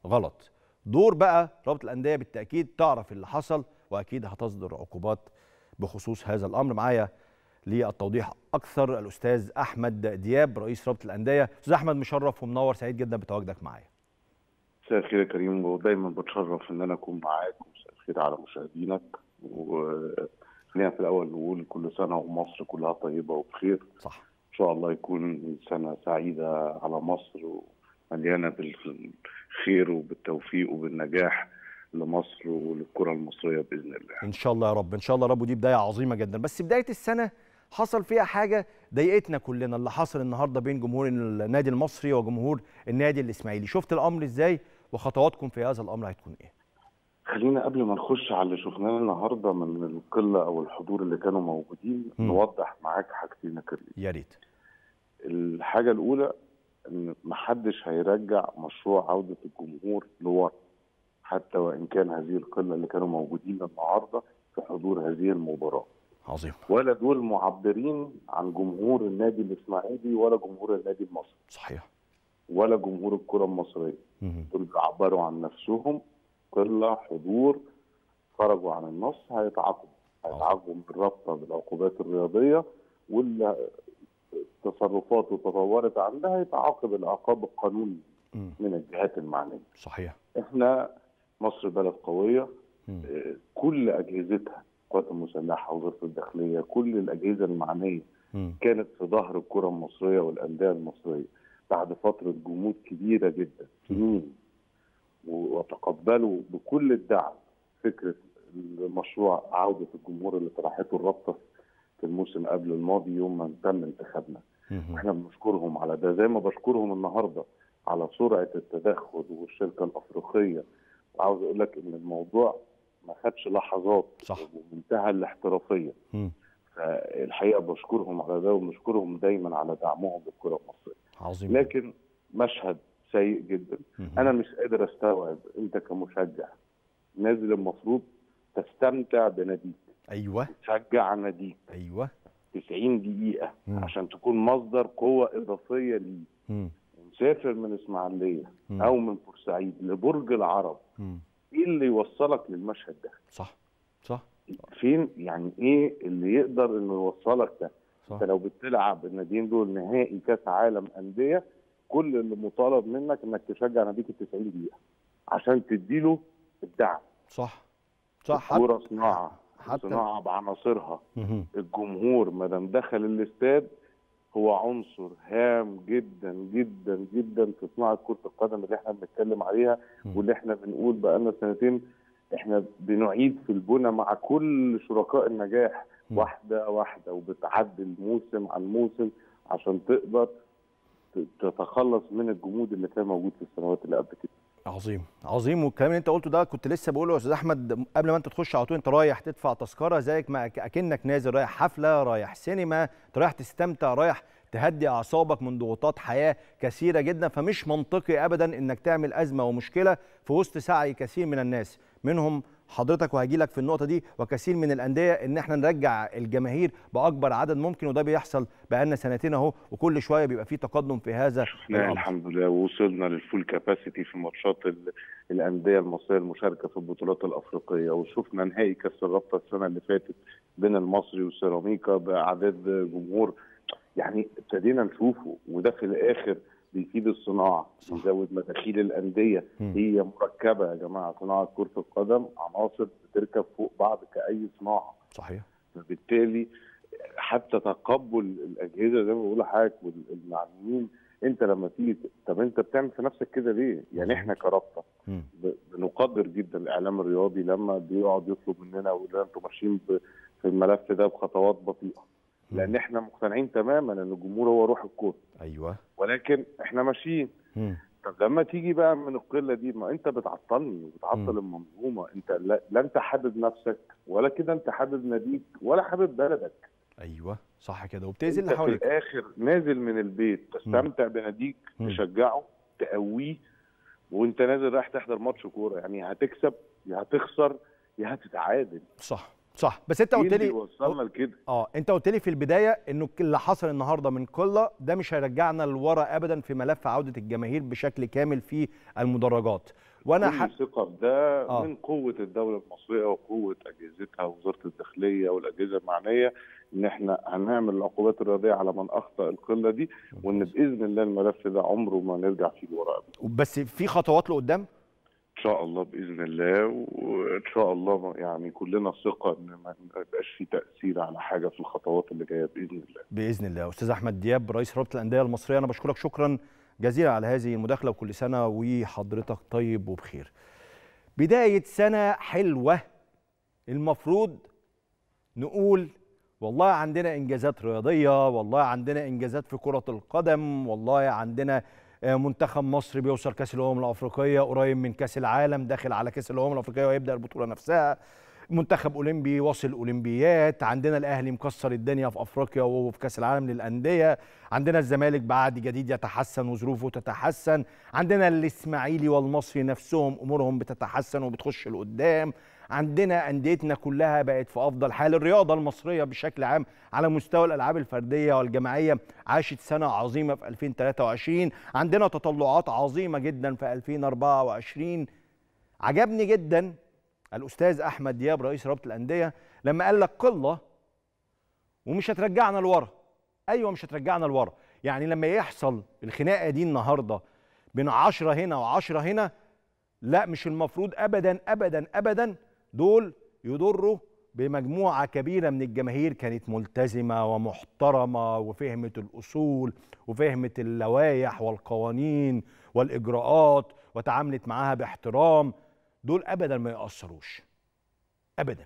غلط. دور بقى رابطه الانديه بالتاكيد تعرف اللي حصل، واكيد هتصدر عقوبات بخصوص هذا الامر. معايا للتوضيح اكثر الاستاذ احمد دياب رئيس رابطه الانديه. استاذ احمد مشرف ومنور، سعيد جدا بتواجدك معايا. مساء الخير يا كريم، ودايما بتشرف ان انا اكون معاك. مساء الخير على مشاهدينك، وخلينا في الاول نقول كل سنه ومصر كلها طيبه وبخير. صح، ان شاء الله يكون سنه سعيده على مصر ومليانه بالخير وبالتوفيق وبالنجاح لمصر وللكره المصريه باذن الله. ان شاء الله يا رب، ان شاء الله يا رب، ودي بدايه عظيمه جدا. بس بدايه السنه حصل فيها حاجه ضايقتنا كلنا، اللي حصل النهارده بين جمهور النادي المصري وجمهور النادي الاسماعيلي. شفت الامر ازاي وخطواتكم في هذا الامر هتكون ايه؟ خلينا قبل ما نخش على اللي شفناه النهارده من القله او الحضور اللي كانوا موجودين م. نوضح معاك حاجتين يا كريم. يا ريت. الحاجه الاولى ان محدش هيرجع مشروع عوده الجمهور لورا، حتى وان كان هذه القله اللي كانوا موجودين النهارده في حضور هذه المباراه. عظيم. ولا دول معبرين عن جمهور النادي الاسماعيلي ولا جمهور النادي المصري. صحيح. ولا جمهور الكره المصريه. دول بيعبروا عن نفسهم. قله حضور خرجوا عن النص هيتعاقبوا، هيتعاقبوا بالرابطه بالعقوبات الرياضيه، واللي تصرفاته تطورت عندها هيتعاقب العقاب القانوني من الجهات المعنيه. صحيح. احنا مصر بلد قويه، كل اجهزتها القوات المسلحه ووزاره الداخليه كل الاجهزه المعنيه كانت في ظهر الكره المصريه والانديه المصريه بعد فتره جمود كبيره جدا سنين، وتقبلوا بكل الدعم فكره المشروع عوده الجمهور اللي طرحته الرابطه في الموسم قبل الماضي يوم ما تم انتخابنا. واحنا بنشكرهم على ده زي ما بشكرهم النهارده على سرعه التدخل والشركه الافريقيه. وعاوز اقول لك ان الموضوع ما خدش لحظات، صح، ومنتهى الاحترافيه. فالحقيقه بشكرهم على ده وبنشكرهم دايما على دعمهم للكره المصريه. عظيم. لكن مشهد سيء جدا. انا مش قادر استوعب، انت كمشجع نازل المفروض تستمتع بناديك، ايوه، تشجع ناديك، ايوه، تسعين دقيقه مم. عشان تكون مصدر قوه اضافيه ليه. مسافر من اسماعيليه او من بورسعيد لبرج العرب، مم. ايه اللي يوصلك للمشهد ده؟ صح صح. فين يعني ايه اللي يقدر انه يوصلك ده؟ انت لو بتلعب الناديين دول نهائي كاس عالم انديه كل اللي مطالب منك انك تشجع ناديك التسعين دقيقه عشان تديله الدعم. صح صح. الكوره صناعه، حتى صناعه بعناصرها. الجمهور ما دام دخل الاستاد هو عنصر هام جدا جدا جدا في صناعه كره القدم اللي احنا بنتكلم عليها، واللي احنا بنقول بقالنا سنتين احنا بنعيد في البنى مع كل شركاء النجاح واحده واحده، وبتعدل موسم عن موسم عشان تقدر تتخلص من الجمود اللي كان موجود في السنوات اللي قبل كده. عظيم عظيم. والكلام اللي انت قلته ده كنت لسه بقوله يا استاذ احمد، قبل ما انت تخش على طول انت رايح تدفع تذكره زيك ما اكنك نازل رايح حفله، رايح سينما، رايح تستمتع، رايح تهدي اعصابك من ضغوطات حياه كثيره جدا. فمش منطقي ابدا انك تعمل ازمه ومشكله في وسط سعي كثير من الناس، منهم حضرتك وهجي لك في النقطه دي، وكثير من الانديه، ان احنا نرجع الجماهير باكبر عدد ممكن. وده بيحصل بقالنا سنتين اهو، وكل شويه بيبقى في تقدم في هذا. الحمد لله وصلنا للفول كاباسيتي في ماتشات الانديه المصريه المشاركه في البطولات الافريقيه، وشفنا نهائي كاس الرابطه السنه اللي فاتت بين المصري وسيراميكا باعداد جمهور يعني ابتدينا نشوفه، وده في الاخر بيفيد الصناعه، بيزود مداخيل الانديه. مم. هي مركبه يا جماعه، صناعه كره القدم عناصر بتركب فوق بعض كاي صناعه. صحيح. فبالتالي حتى تقبل الاجهزه زي ما بقول لحضرتك والمعنيين، انت لما تيجي طب انت بتعمل في نفسك كده ليه؟ يعني احنا كرابطه بنقدر جدا الاعلام الرياضي لما بيقعد يطلب مننا ويقول لنا انتوا ماشيين في الملف ده بخطوات بطيئه. لان احنا مقتنعين تماما ان الجمهور هو روح الكوره. ايوه. ولكن احنا ماشيين. طب لما تيجي بقى من القله دي، ما انت بتعطلني وبتعطل المنظومه، انت لا, لا انت حابب نفسك ولا كده انت حابب ناديك ولا حابب بلدك. ايوه صح كده. وبتنزل اللي حواليك. في الاخر نازل من البيت تستمتع بناديك، تشجعه، تقويه، وانت نازل رايح تحضر ماتش كوره، يعني هتكسب يا هتخسر يا هتتعادل. صح صح. بس انت قلت لي اه انت قلت لي في البدايه انه اللي حصل النهارده من قله ده مش هيرجعنا لورا ابدا في ملف عوده الجماهير بشكل كامل في المدرجات، وانا ح... ثقه ده آه. من قوه الدوله المصريه وقوه اجهزتها ووزاره الداخليه والاجهزه المعنيه، ان احنا هنعمل العقوبات الرياضيه على من اخطا القله دي، وان باذن الله الملف ده عمره ما نرجع فيه لورا ابدا. بس في خطوات لقدام ان شاء الله باذن الله، وان شاء الله يعني كلنا ثقه ان ما يبقاش في تاثير على حاجه في الخطوات اللي جايه باذن الله. باذن الله. استاذ احمد دياب رئيس رابطه الانديه المصريه، انا بشكرك شكرا جزيلا على هذه المداخله، وكل سنه وحضرتك طيب وبخير. بدايه سنه حلوه المفروض نقول والله عندنا انجازات رياضيه، والله عندنا انجازات في كره القدم، والله عندنا منتخب مصر بيوصل كاس الامم الافريقيه، قريب من كاس العالم، داخل على كاس الامم الافريقيه وهيبدا البطوله نفسها. منتخب اولمبي واصل اولمبيات، عندنا الاهلي مكسر الدنيا في افريقيا وفي كاس العالم للانديه، عندنا الزمالك بعد جديد يتحسن وظروفه تتحسن، عندنا الاسماعيلي والمصري نفسهم امورهم بتتحسن وبتخش لقدام، عندنا انديتنا كلها بقت في افضل حال، الرياضه المصريه بشكل عام على مستوى الالعاب الفرديه والجماعيه عاشت سنه عظيمه في ألفين وثلاثة وعشرين، عندنا تطلعات عظيمه جدا في ألفين وأربعة وعشرين. عجبني جدا الأستاذ أحمد دياب رئيس رابطة الأندية لما قال لك قلة ومش هترجعنا لورا. أيوة مش هترجعنا لورا، يعني لما يحصل الخناقة دي النهاردة بين عشرة هنا وعشرة هنا، لا مش المفروض أبدا أبدا أبدا دول يضروا بمجموعة كبيرة من الجماهير كانت ملتزمة ومحترمة وفهمت الأصول وفهمت اللوائح والقوانين والإجراءات وتعاملت معها باحترام. دول أبداً ما يأثروش أبداً،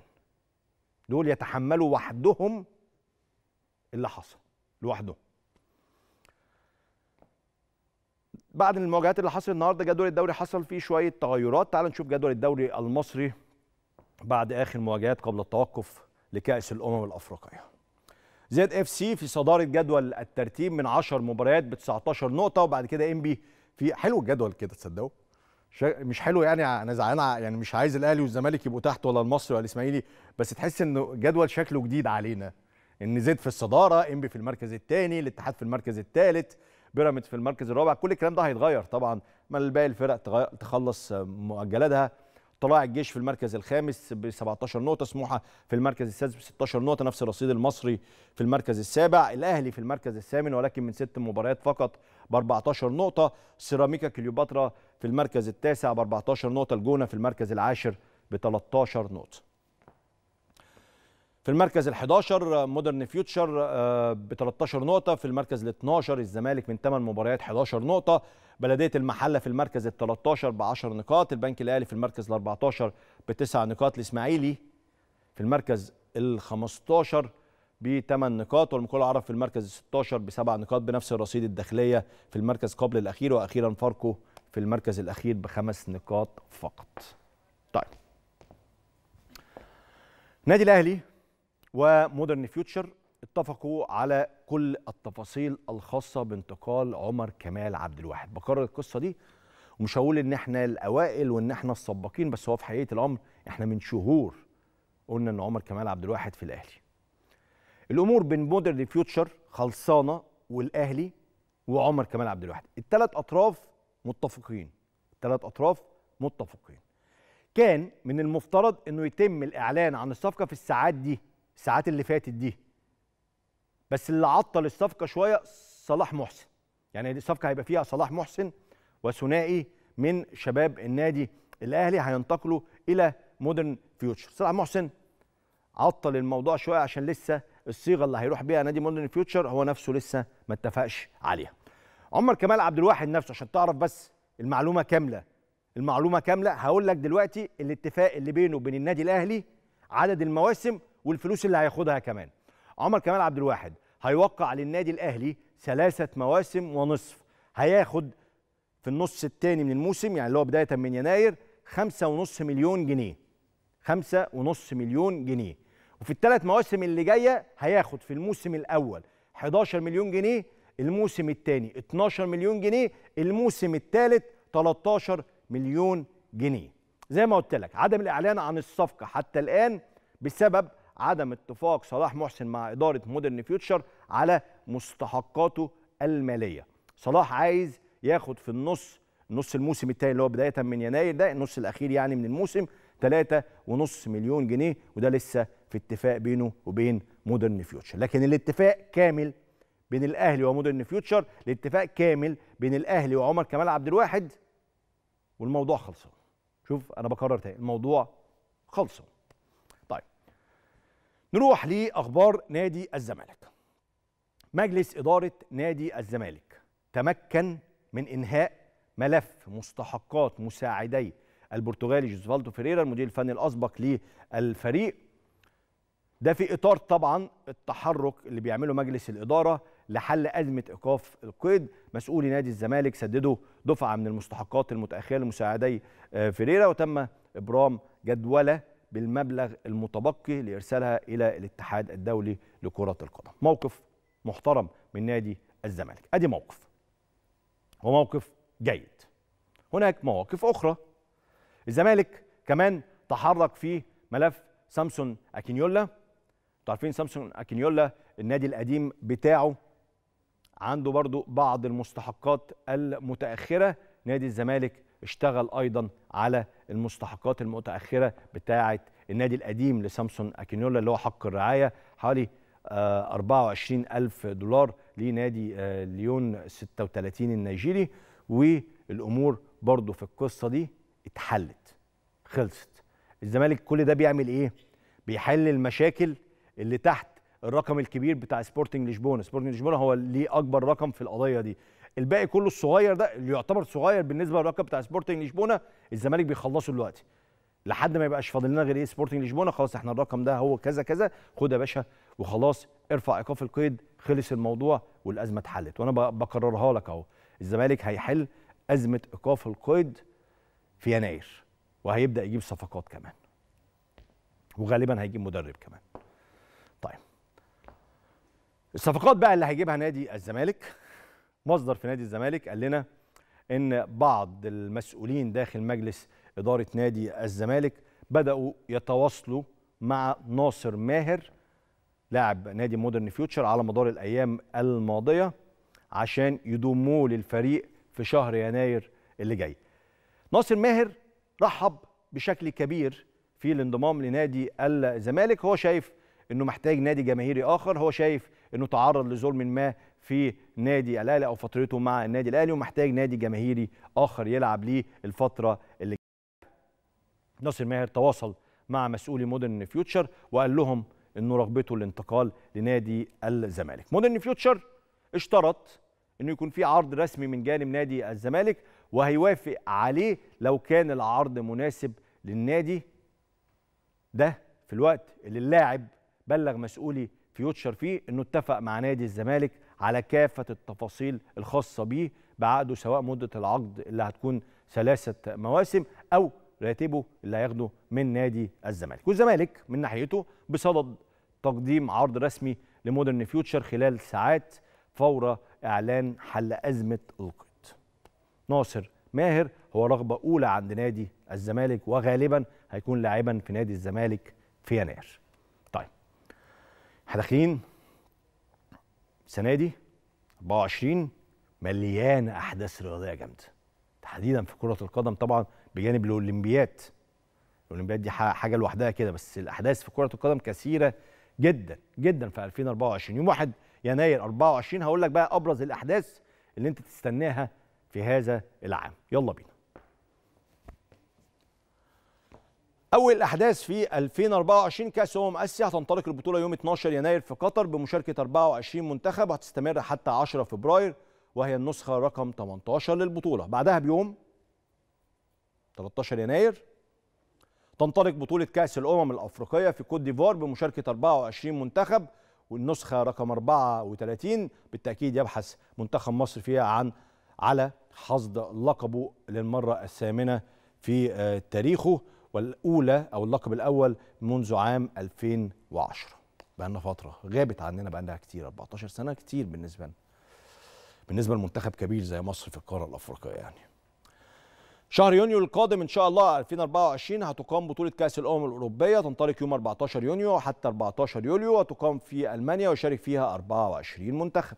دول يتحملوا وحدهم اللي حصل لوحدهم. بعد المواجهات اللي حصلت النهاردة جدول الدوري حصل فيه شوية تغيرات. تعال نشوف جدول الدوري المصري بعد آخر مواجهات قبل التوقف لكأس الأمم الأفريقية. زد اف سي في صدارة جدول الترتيب من عشر مباريات ب تسعتاشر نقطة، وبعد كده إمبي في حلو الجدول كده تصدقوا مش حلو، يعني انا زعلان، يعني مش عايز الاهلي والزمالك يبقوا تحت ولا المصري ولا الاسماعيلي، بس تحس ان جدول شكله جديد علينا، ان زيد في الصداره، امبي في المركز الثاني، الاتحاد في المركز الثالث، بيراميدز في المركز الرابع. كل الكلام ده هيتغير طبعا ما الباقي الفرق تخلص مؤجلاتها. طلائع الجيش في المركز الخامس ب سبعتاشر نقطه، سموحه في المركز السادس ب ستاشر نقطه، نفس رصيد المصري في المركز السابع، الاهلي في المركز الثامن ولكن من ست مباريات فقط ب أربعتاشر نقطه، سيراميكا كليوباترا في المركز التاسع ب أربعتاشر نقطه، الجونه في المركز العاشر ب تلتاشر نقطه. في المركز الحداشر مودرن فيوتشر ب تلتاشر نقطه، في المركز الاتناشر الزمالك من ثمان مباريات حداشر نقطه، بلديه المحله في المركز التلتاشر ب عشر نقاط، البنك الاهلي في المركز الأربعتاشر ب تسع نقاط، الاسماعيلي في المركز الخمستاشر ب ثمان نقاط، والمقاول العرب في المركز الستاشر ب سبع نقاط بنفس الرصيد، الداخليه في المركز قبل الاخير، واخيرا فاركو في المركز الاخير بخمس نقاط فقط. طيب نادي الاهلي ومودرن فيوتشر اتفقوا على كل التفاصيل الخاصه بانتقال عمر كمال عبد الواحد. بكرر القصه دي ومش هقول ان احنا الاوائل وان احنا السباقين، بس هو في حقيقه الامر احنا من شهور قلنا ان عمر كمال عبد الواحد في الاهلي. الامور بين مودرن فيوتشر خلصانه والاهلي وعمر كمال عبد الواحد، الثلاث اطراف متفقين، الثلاث اطراف متفقين. كان من المفترض انه يتم الاعلان عن الصفقه في الساعات دي، الساعات اللي فاتت دي، بس اللي عطل الصفقه شويه صلاح محسن. يعني الصفقه هيبقى فيها صلاح محسن وثنائي من شباب النادي الاهلي هينتقلوا الى مودرن فيوتشر. صلاح محسن عطل الموضوع شويه عشان لسه الصيغه اللي هيروح بيها نادي مودرن فيوتشر هو نفسه لسه ما اتفقش عليها. عمر كمال عبد الواحد نفسه عشان تعرف بس المعلومه كامله، المعلومه كامله هقول لك دلوقتي الاتفاق اللي بينه وبين النادي الاهلي، عدد المواسم والفلوس اللي هياخدها كمان. عمر كمال عبد الواحد هيوقع للنادي الاهلي ثلاثه مواسم ونصف، هياخد في النص الثاني من الموسم يعني اللي هو بدايه من يناير خمسه ونص مليون جنيه، خمسه ونص مليون جنيه، وفي الثلاث مواسم اللي جايه هياخد في الموسم الاول حداشر مليون جنيه، الموسم الثاني اتناشر مليون جنيه، الموسم الثالث تلتاشر مليون جنيه. زي ما قلت لك عدم الاعلان عن الصفقه حتى الان بسبب عدم اتفاق صلاح محسن مع إدارة مودرن فيوتشر على مستحقاته المالية. صلاح عايز ياخد في النص، نص الموسم التاني اللي هو بداية من يناير ده، النص الأخير يعني من الموسم، تلاتة ونص مليون جنيه، وده لسه في اتفاق بينه وبين مودرن فيوتشر. لكن الاتفاق كامل بين الأهلي ومودرن فيوتشر، الاتفاق كامل بين الأهلي وعمر كمال عبد الواحد، والموضوع خلصان. شوف أنا بكرر تاني، الموضوع خلصان. نروح لأخبار نادي الزمالك. مجلس إدارة نادي الزمالك تمكن من إنهاء ملف مستحقات مساعدي البرتغالي جوزفالدو فيريرا المدير الفني الأسبق للفريق. ده في إطار طبعا التحرك اللي بيعمله مجلس الإدارة لحل أزمة إيقاف القيد. مسؤولي نادي الزمالك سددوا دفعة من المستحقات المتأخرة لمساعدي فريرة، وتم إبرام جدولة بالمبلغ المتبقي لإرسالها إلى الاتحاد الدولي لكرة القدم. موقف محترم من نادي الزمالك. أدي موقف وموقف جيد. هناك مواقف أخرى الزمالك كمان تحرك في ملف سامسون أكينيولا. تعرفين سامسون أكينيولا النادي القديم بتاعه عنده برضو بعض المستحقات المتأخرة. نادي الزمالك اشتغل أيضا على المستحقات المتأخرة بتاعة النادي القديم لسامسون أكينيولا اللي هو حق الرعاية، حوالي أربعة وعشرين ألف دولار لنادي ليون ستة وثلاثين النيجيري. والأمور برضو في القصة دي اتحلت، خلصت. الزمالك كل ده بيعمل ايه؟ بيحل المشاكل اللي تحت الرقم الكبير بتاع سبورتنج لشبونه. سبورتنج لشبونه هو ليه اكبر رقم في القضيه دي، الباقي كله الصغير ده اللي يعتبر صغير بالنسبه للرقم بتاع سبورتنج لشبونه الزمالك بيخلصه دلوقتي لحد ما يبقاش فاضل لنا غير ايه؟ سبورتنج لشبونه. خلاص احنا الرقم ده هو كذا كذا، خد يا باشا وخلاص، ارفع ايقاف القيد، خلص الموضوع والازمه اتحلت. وانا بكررها لك اهو، الزمالك هيحل ازمه ايقاف القيد في يناير، وهيبدا يجيب صفقات كمان، وغالبا هيجيب مدرب كمان. طيب الصفقات بقى اللي هيجيبها نادي الزمالك، مصدر في نادي الزمالك قال لنا ان بعض المسؤولين داخل مجلس اداره نادي الزمالك بداوا يتواصلوا مع ناصر ماهر لاعب نادي مودرن فيوتشر على مدار الايام الماضيه عشان يضموه للفريق في شهر يناير اللي جاي. ناصر ماهر رحب بشكل كبير في الانضمام لنادي الزمالك. هو شايف انه محتاج نادي جماهيري اخر، هو شايف انه تعرض لظلم ما في نادي الاهلي او فترته مع النادي الاهلي ومحتاج نادي جماهيري اخر يلعب ليه الفتره اللي جايه. ناصر ماهر تواصل مع مسؤولي مودرن فيوتشر وقال لهم انه رغبته الانتقال لنادي الزمالك. مودرن فيوتشر اشترط انه يكون في عرض رسمي من جانب نادي الزمالك وهيوافق عليه لو كان العرض مناسب للنادي، ده في الوقت اللي اللاعب بلغ مسؤولي فيوتشر فيه انه اتفق مع نادي الزمالك على كافة التفاصيل الخاصة بيه بعقده، سواء مدة العقد اللي هتكون ثلاثة مواسم او راتبه اللي هياخده من نادي الزمالك. والزمالك من ناحيته بصدد تقديم عرض رسمي لمودرن فيوتشر خلال ساعات فور اعلان حل أزمة القيد. ناصر ماهر هو رغبة أولى عند نادي الزمالك وغالبا هيكون لاعبا في نادي الزمالك في يناير. طيب احنا داخلين السنة دي أربعة وعشرين مليانة أحداث رياضية جامدة تحديدا في كرة القدم طبعا، بجانب الأولمبيات. الأولمبيات دي حاجة لوحدها كده، بس الأحداث في كرة القدم كثيرة جدا جدا في ألفين وأربعة وعشرين. يوم واحد يناير أربعة وعشرين هقول لك بقى أبرز الأحداث اللي أنت تستناها في هذا العام. يلا بينا. أول أحداث في ألفين وأربعة وعشرين كأس أمم آسيا. هتنطلق البطولة يوم اتناشر يناير في قطر بمشاركة أربعة وعشرين منتخب وهتستمر حتى عشرة فبراير، وهي النسخة رقم تمنتاشر للبطولة. بعدها بيوم تلتاشر يناير تنطلق بطولة كأس الأمم الأفريقية في كوت ديفوار بمشاركة أربعة وعشرين منتخب والنسخة رقم أربعة وتلاتين. بالتأكيد يبحث منتخب مصر فيها عن على حصد لقبه للمرة الثامنة في تاريخه والأولى أو اللقب الأول منذ عام ألفين وعشرة. بقالنا فترة غابت عننا، بقالنا كتير، أربعتاشر سنة كتير بالنسبة لنا، بالنسبة لمنتخب كبير زي مصر في القارة الأفريقية يعني. شهر يونيو القادم إن شاء الله ألفين وأربعة وعشرين هتقام بطولة كأس الأمم الأوروبية، تنطلق يوم أربعتاشر يونيو حتى أربعتاشر يوليو وتقام في ألمانيا ويشارك فيها أربعة وعشرين منتخب،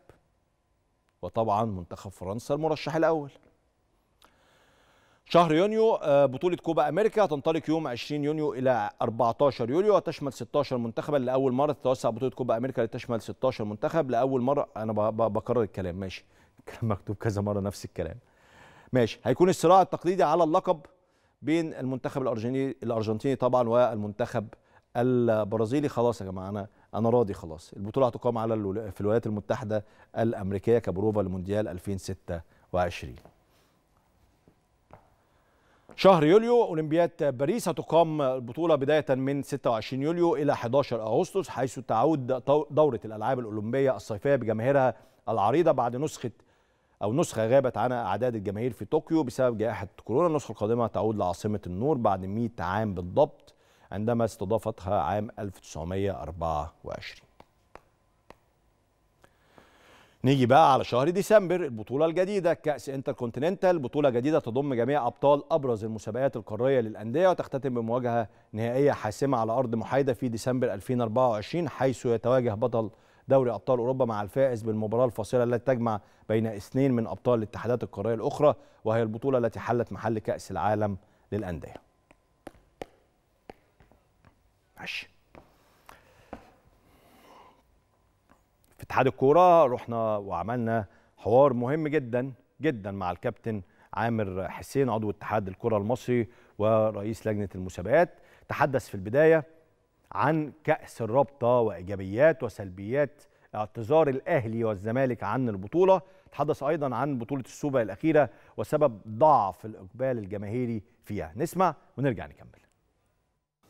وطبعا منتخب فرنسا المرشح الأول. شهر يونيو بطولة كوبا أمريكا هتنطلق يوم عشرين يونيو إلى أربعتاشر يوليو وتشمل ستاشر منتخبا. لأول مرة تتوسع بطولة كوبا أمريكا لتشمل ستاشر منتخب لأول مرة. أنا بكرر الكلام ماشي، الكلام مكتوب كذا مرة نفس الكلام ماشي. هيكون الصراع التقليدي على اللقب بين المنتخب الأرجنتيني الأرجنتيني طبعا والمنتخب البرازيلي. خلاص يا جماعة أنا أنا راضي خلاص. البطولة هتقام على الول... في الولايات المتحدة الأمريكية كبروفا لمونديال ألفين وستة وعشرين. شهر يوليو أولمبياد باريس، هتقام البطولة بداية من ستة وعشرين يوليو إلى حداشر أغسطس، حيث تعود دورة الألعاب الأولمبية الصيفية بجماهيرها العريضة بعد نسخة أو نسخة غابت عن أعداد الجماهير في طوكيو بسبب جائحة كورونا. النسخة القادمة تعود لعاصمة النور بعد مئة عام بالضبط، عندما استضافتها عام ألف وتسعمئة وأربعة وعشرين. نيجي بقى على شهر ديسمبر، البطولة الجديدة كأس انتر كونتيننتال، بطولة جديدة تضم جميع أبطال أبرز المسابقات القارية للأندية، وتختتم بمواجهة نهائية حاسمة على أرض محايدة في ديسمبر ألفين وأربعة وعشرين، حيث يتواجه بطل دوري أبطال أوروبا مع الفائز بالمباراة الفاصلة التي تجمع بين اثنين من أبطال الاتحادات القارية الأخرى، وهي البطولة التي حلت محل كأس العالم للأندية. ماشي. في اتحاد الكوره رحنا وعملنا حوار مهم جدا جدا مع الكابتن عامر حسين عضو اتحاد الكره المصري ورئيس لجنه المسابقات. تحدث في البدايه عن كاس الرابطه وايجابيات وسلبيات اعتذار الاهلي والزمالك عن البطوله، تحدث ايضا عن بطوله السوبر الاخيره وسبب ضعف الاقبال الجماهيري فيها. نسمع ونرجع نكمل.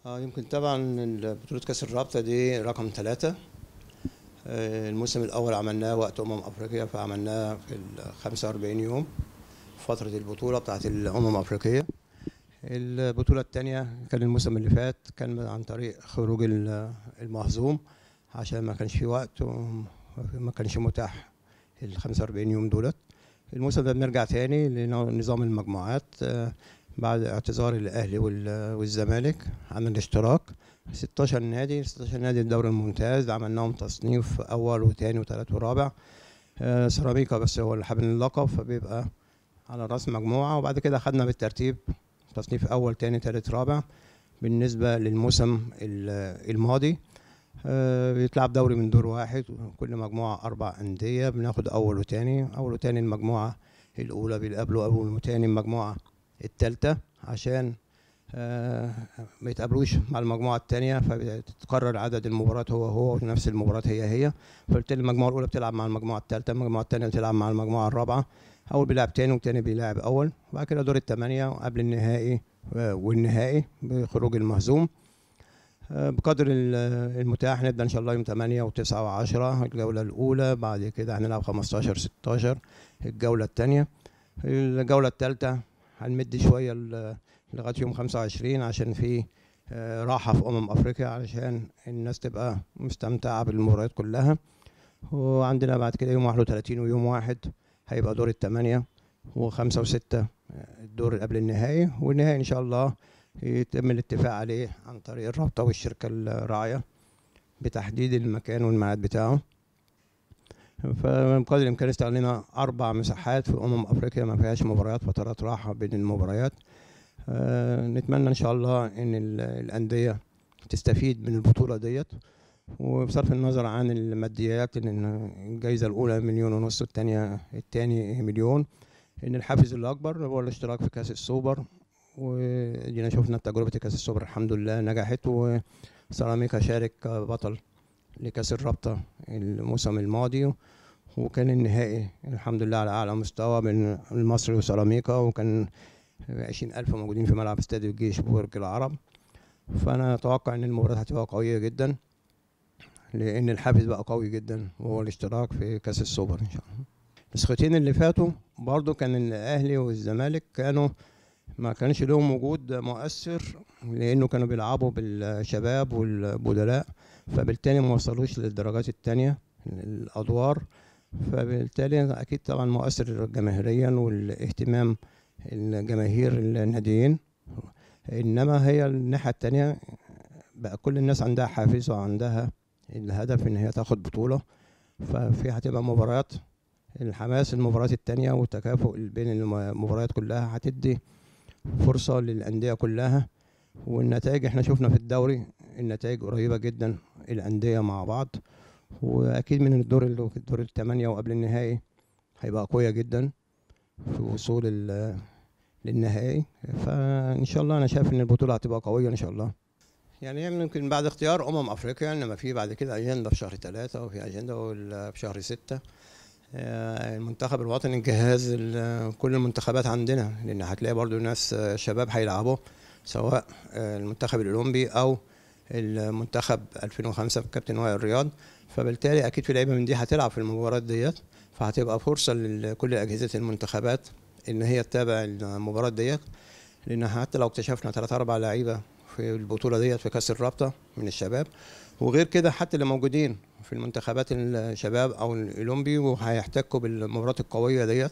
اه يمكن طبعا بطوله كاس الرابطه دي رقم ثلاثة. الموسم الأول عملناه وقت أمم أفريقيا، فعملناه في ال خمسة وأربعين يوم فترة البطولة بتاعت الأمم أفريقية. البطولة الثانية كان الموسم اللي فات، كان عن طريق خروج المهزوم عشان ما كانش في وقت وما كانش متاح ال خمسة وأربعين يوم دولت. الموسم ده بنرجع تاني لنظام المجموعات بعد اعتذار الأهلي والزمالك عن الاشتراك. ستاشر نادي ستاشر نادي الدوري الممتاز عملناهم تصنيف اول وثاني وثالث ورابع. آه سيراميكا بس هو اللي حامل اللقب، فبيبقى على راس مجموعه، وبعد كده خدنا بالترتيب تصنيف اول ثاني ثالث رابع. بالنسبه للموسم الماضي آه بيتلعب دوري من دور واحد، وكل مجموعه اربع انديه، بناخد اول وثاني، اول وثاني المجموعه الاولى بيتقابلوا اول وثاني المجموعه الثالثه عشان آه ما يتقابلوش مع المجموعه الثانيه، فتتكرر عدد المباريات هو هو ونفس المباريات هي هي. فبالتالي المجموعه الاولى بتلعب مع المجموعه الثالثه، المجموعه الثانيه بتلعب مع المجموعه الرابعه، اول بيلعب ثاني والثاني بيلعب اول، وبعد كده دور الثمانيه قبل النهائي والنهائي بخروج المهزوم. آه بقدر المتاح نبدا ان شاء الله يوم ثمانية وتسعة وعشرة الجوله الاولى، بعد كده هنلعب خمستاشر ستاشر الجوله الثانيه، الجوله الثالثه هنمد شويه لغايه يوم خمسة وعشرين عشان في راحه في امم افريقيا علشان الناس تبقى مستمتعه بالمباريات كلها. وعندنا بعد كده يوم واحد وتلاتين ويوم واحد هيبقى دور الثمانيه، وخمسه وسته الدور قبل النهائي، والنهائي ان شاء الله يتم الاتفاق عليه عن طريق الرابطه والشركه الراعيه بتحديد المكان والميعاد بتاعه. فبقدر الامكان استغلينا اربع مساحات في امم افريقيا ما فيهاش مباريات، فترات راحه بين المباريات. أه نتمنى ان شاء الله ان الانديه تستفيد من البطوله ديت، وبصرف النظر عن الماديات ان الجائزه الاولى مليون ونص والثانيه الثاني مليون، ان الحافز الاكبر هو الاشتراك في كاس السوبر. وادينا شفنا تجربه كاس السوبر الحمد لله نجحت، وسيراميكا شارك بطل لكاس الرابطه الموسم الماضي، وكان النهائي الحمد لله على اعلى مستوى بين المصري وسيراميكا، وكان عشرين ألف موجودين في ملعب استاد الجيش ببرج العرب. فأنا أتوقع إن المباراة هتبقى قوية جدا، لأن الحافز بقى قوي جدا وهو الاشتراك في كأس السوبر إن شاء الله. النسختين اللي فاتوا برضو كان الأهلي والزمالك كانوا ما كانش لهم وجود مؤثر، لأنه كانوا بيلعبوا بالشباب والبدلاء، فبالتالي ما وصلوش للدرجات التانية الأدوار، فبالتالي أكيد طبعا مؤثر جماهيريا والاهتمام الجماهير الناديين. انما هي الناحيه الثانيه بقى كل الناس عندها حافز وعندها الهدف ان هي تاخد بطوله، ففي هتبقى مباريات الحماس، المباريات الثانيه والتكافؤ بين المباريات كلها هتدي فرصه للانديه كلها. والنتائج احنا شفنا في الدوري النتائج قريبه جدا الانديه مع بعض، واكيد من الدور الدور الثمانيه وقبل النهائي هيبقى قويه جدا في وصول للنهائي. فان شاء الله انا شايف ان البطوله هتبقى قويه ان شاء الله. يعني يمكن بعد اختيار امم افريقيا، انما في بعد كده اجنده في شهر ثلاثة وفي اجنده في شهر ستة، المنتخب الوطني جهاز كل المنتخبات عندنا، لان هتلاقي برضو ناس شباب هيلعبوا سواء المنتخب الاولمبي او المنتخب ألفين وخمسة بكابتن وائل رياض، فبالتالي اكيد في لعيبه من دي هتلعب في المباريات ديت، فهتبقى فرصه لكل اجهزه المنتخبات ان هي تتابع المباراه ديت، لان حتى لو اكتشفنا ثلاثة أربعة لعيبه في البطوله ديت في كاس الرابطه من الشباب وغير كده حتى اللي موجودين في المنتخبات الشباب او الاولمبي وهيحتكوا بالمباريات القويه ديت،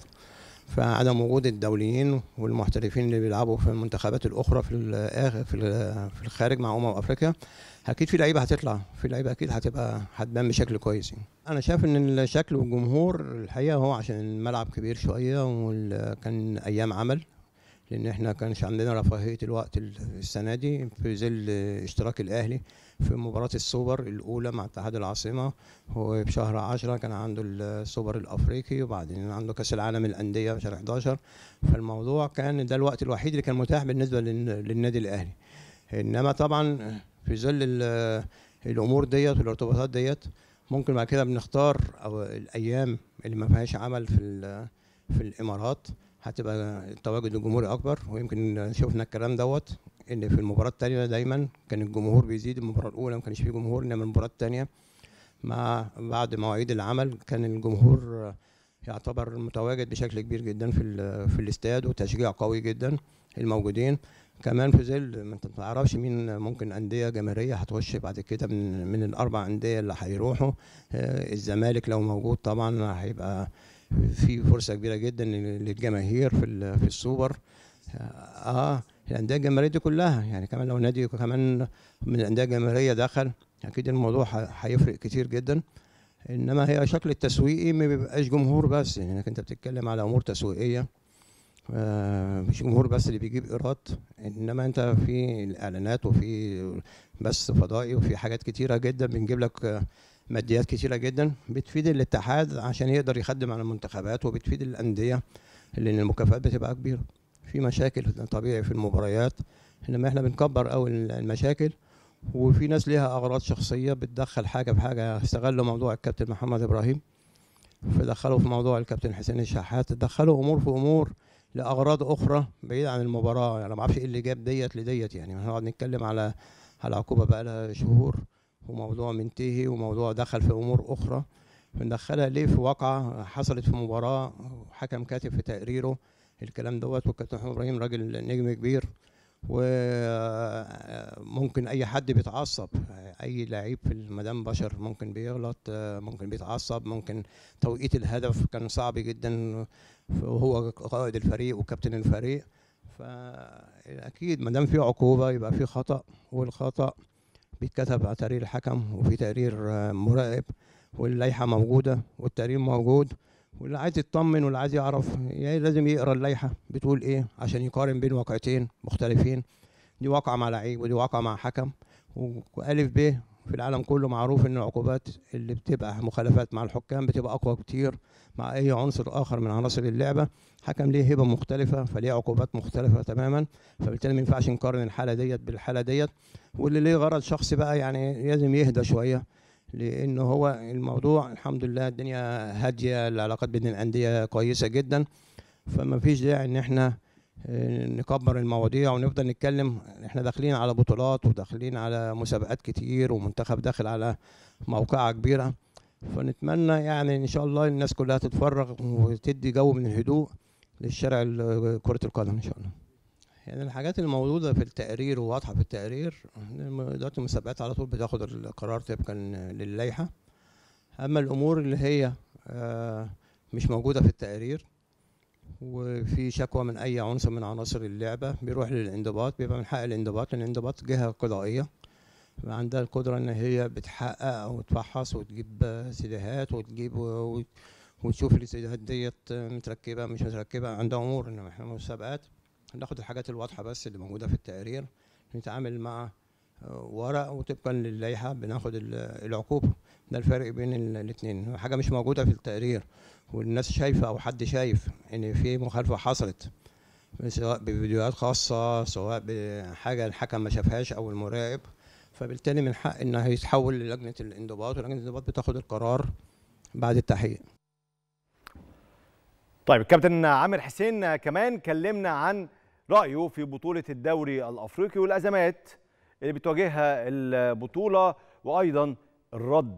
فعدم وجود الدوليين والمحترفين اللي بيلعبوا في المنتخبات الاخرى في في الخارج مع امم افريقيا اكيد في لعيبه هتطلع، في لعيبه اكيد هتبقى هتبان بشكل كويس. انا شايف ان الشكل والجمهور الحقيقه هو عشان الملعب كبير شويه وكان ايام عمل، لان احنا كانش عندنا رفاهيه الوقت السنه دي في ظل اشتراك الاهلي في مباراه السوبر الاولى مع اتحاد العاصمه، هو في شهر عشرة كان عنده السوبر الافريقي وبعدين عنده كاس العالم الانديه في شهر إحدى عشر، فالموضوع كان ده الوقت الوحيد اللي كان متاح بالنسبه للنادي الاهلي، انما طبعا في ظل الامور ديت والارتباطات ديت ممكن بعد كده بنختار او الايام اللي ما فيهاش عمل في في الامارات هتبقى التواجد الجمهوري اكبر، ويمكن شفنا الكلام دوت ان في المباراه الثانيه دايما كان الجمهور بيزيد، المباراه الاولى ما كانش فيه جمهور، انما المباراه الثانيه مع بعد مواعيد العمل كان الجمهور يعتبر متواجد بشكل كبير جدا في في الاستاد وتشجيع قوي جدا الموجودين، كمان في ظل ما انت ما تعرفش مين ممكن انديه جماهيريه هتخش بعد كده من من الاربع انديه اللي هيروحوا، الزمالك لو موجود طبعا هيبقى في فرصه كبيره جدا للجماهير في في السوبر، اه الانديه الجماهيريه دي كلها يعني كمان لو نادي كمان من الانديه الجماهيريه دخل اكيد الموضوع هيفرق كتير جدا، انما هي شكل التسويقي ما بيبقاش جمهور بس، يعني انت بتتكلم على امور تسويقيه آه مش جمهور بس اللي بيجيب ايراد، انما انت في الاعلانات وفي بث فضائي وفي حاجات كتيره جدا بنجيب لك آه ماديات كتيرة جدا بتفيد الاتحاد عشان يقدر يخدم على المنتخبات وبتفيد الأندية، لأن المكافآت بتبقى كبيرة. في مشاكل طبيعي في المباريات، إنما إحنا بنكبر أوي المشاكل، وفي ناس ليها أغراض شخصية بتدخل حاجة بحاجة، استغلوا موضوع الكابتن محمد إبراهيم، فدخلوا في موضوع الكابتن حسين الشحات، دخلوا أمور في أمور لأغراض أخرى بعيدة عن المباراة، يعني أنا ما أعرفش إيه اللي جاب ديت لديت، يعني هنقعد نتكلم على على عقوبة بقى لها شهور وموضوع منتهي وموضوع دخل في امور اخرى، بندخلها ليه في واقعه حصلت في مباراه وحكم كاتب في تقريره الكلام دوت، والكابتن محمد ابراهيم راجل نجم كبير وممكن اي حد بيتعصب، اي لعيب في المدام بشر ممكن بيغلط، ممكن بيتعصب، ممكن توقيت الهدف كان صعب جدا وهو قائد الفريق وكابتن الفريق، فاكيد ما دام في عقوبه يبقى في خطا، والخطا بيتكتب على تقرير الحكم وفي تقرير مراقب واللائحه موجوده والتقرير موجود، واللي عايز يطمن واللي عايز يعرف يعني لازم يقرا اللائحه بتقول ايه عشان يقارن بين واقعتين مختلفين، دي واقعه مع لعيب ودي واقعه مع حكم، والف ب في العالم كله معروف ان العقوبات اللي بتبقى مخالفات مع الحكام بتبقى اقوى كتير مع اي عنصر اخر من عناصر اللعبه، حكم ليه هبه مختلفه فليه عقوبات مختلفه تماما، فبالتالي ما ينفعش نقارن الحاله ديت بالحاله ديت، واللي ليه غرض شخصي بقى يعني لازم يهدى شويه، لان هو الموضوع الحمد لله الدنيا هاديه، العلاقات بين الانديه كويسه جدا، فما فيش داعي ان احنا نكبر المواضيع ونفضل نتكلم، احنا داخلين على بطولات وداخلين على مسابقات كتير ومنتخب داخل على موقعة كبيرة، فنتمنى يعني ان شاء الله الناس كلها تتفرغ وتدي جو من الهدوء للشارع كرة القدم ان شاء الله. يعني الحاجات الموجودة في التقرير وواضحة في التقرير، إدارة المسابقات على طول بتاخد القرار طبقا للائحة، اما الامور اللي هي مش موجودة في التقرير وفي شكوى من اي عنصر من عناصر اللعبه بيروح للانضباط، بيبقى من حق الانضباط، لان الانضباط جهه قضائيه عندها القدره ان هي بتحقق وتفحص وتجيب سيديهات وتجيب وتشوف السيديهات ديت متركبه مش متركبه، عندها امور، انما احنا مسابقات هناخد الحاجات الواضحه بس اللي موجوده في التقرير، نتعامل مع ورق وطبقا للائحه بناخد العقوبه، ده الفرق بين الاثنين، حاجه مش موجوده في التقرير والناس شايفه او حد شايف ان في مخالفه حصلت سواء بفيديوهات خاصه سواء بحاجه الحكم ما شافهاش او المراقب، فبالتالي من حق انه يتحول للجنه الانضباط، ولجنه الانضباط بتاخد القرار بعد التحقيق. طيب الكابتن عامر حسين كمان كلمنا عن رأيه في بطولة الدوري الأفريقي والأزمات اللي بتواجهها البطولة، وأيضا الرد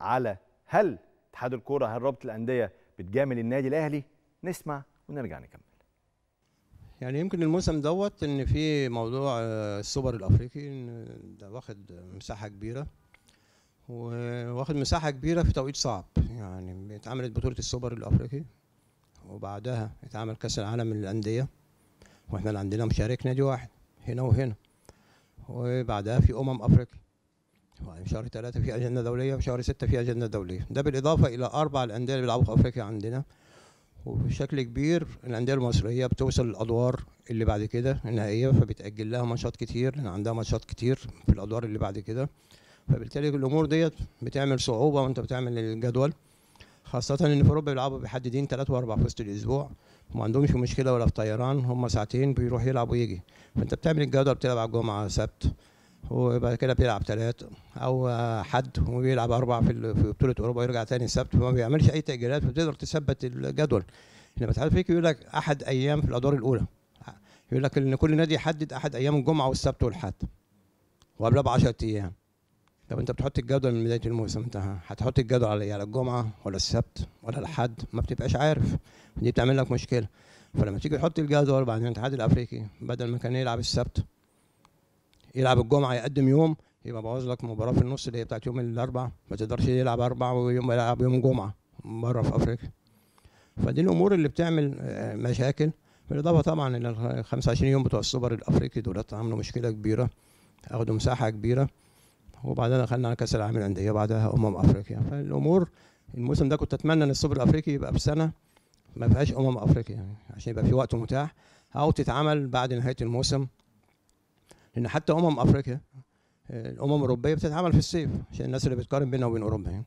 على هل اتحاد الكورة، هل رابطة الأندية بتجامل النادي الأهلي؟ نسمع ونرجع نكمل. يعني يمكن الموسم دوت ان في موضوع السوبر الافريقي ده واخد مساحه كبيره، واخد مساحه كبيره في توقيت صعب. يعني اتعملت بطوله السوبر الافريقي وبعدها اتعمل كاس العالم للانديه، واحنا عندنا مشارك نادي واحد هنا وهنا، وبعدها في امم افريقيا، وبعدين شهر ثلاثه في اجنده دوليه، وشهر سته في اجنده دوليه. ده بالاضافه الى اربع الانديه اللي بيلعبوا في افريقيا عندنا. وبشكل كبير الانديه المصريه بتوصل للادوار اللي بعد كده النهائيه، فبتاجل لها ماتشات كتير لان عندها ماتشات كتير في الادوار اللي بعد كده، فبالتالي الامور ديت بتعمل صعوبه وانت بتعمل الجدول، خاصه ان في اوروبا بيلعبوا بيحددين ثلاث واربع في وسط الاسبوع، وما عندهمش مشكله ولا في طيران، هم ساعتين بيروح يلعب ويجي، فانت بتعمل الجدول بتلعب على الجمعه سبت، وبعد كده بيلعب ثلاثه او حد وبيلعب اربعه في في بطوله اوروبا ويرجع ثاني السبت، فما بيعملش اي تاجيلات، فبتقدر تثبت الجدول. لما تعرف فيك يقول لك احد ايام في الادوار الاولى، يقول لك ان كل نادي يحدد احد ايام الجمعه والسبت والحد وقبلها ب عشرة ايام. طب انت بتحط الجدول من بدايه الموسم، انت هتحط الجدول على على الجمعه ولا السبت ولا الحد؟ ما بتبقاش عارف، دي بتعمل لك مشكله. فلما تيجي تحط الجدول بعدين الاتحاد الافريقي بدل ما كان يلعب السبت يلعب الجمعه يقدم يوم، يبقى بوظ لك مباراه في النص اللي هي بتاعت يوم الاربعاء، ما تقدرش يلعب اربع ويوم يلعب يوم جمعه بره في افريقيا. فدي الامور اللي بتعمل مشاكل، بالاضافه طبعا الى ال خمسة وعشرين يوم بتوع السوبر الافريقي دولت عملوا مشكله كبيره، اخدوا مساحه كبيره، وبعدين دخلنا على كاس العالم للانديه، بعدها امم افريقيا. فالامور الموسم ده كنت اتمنى ان السوبر الافريقي يبقى في سنه ما فيهاش امم افريقيا، يعني عشان يبقى في وقت متاح، او تتعمل بعد نهايه الموسم، لأن حتى أمم أفريقيا الأمم الأوروبية بتتعمل في الصيف، عشان الناس اللي بتقارن بينها وبين أوروبا، يعني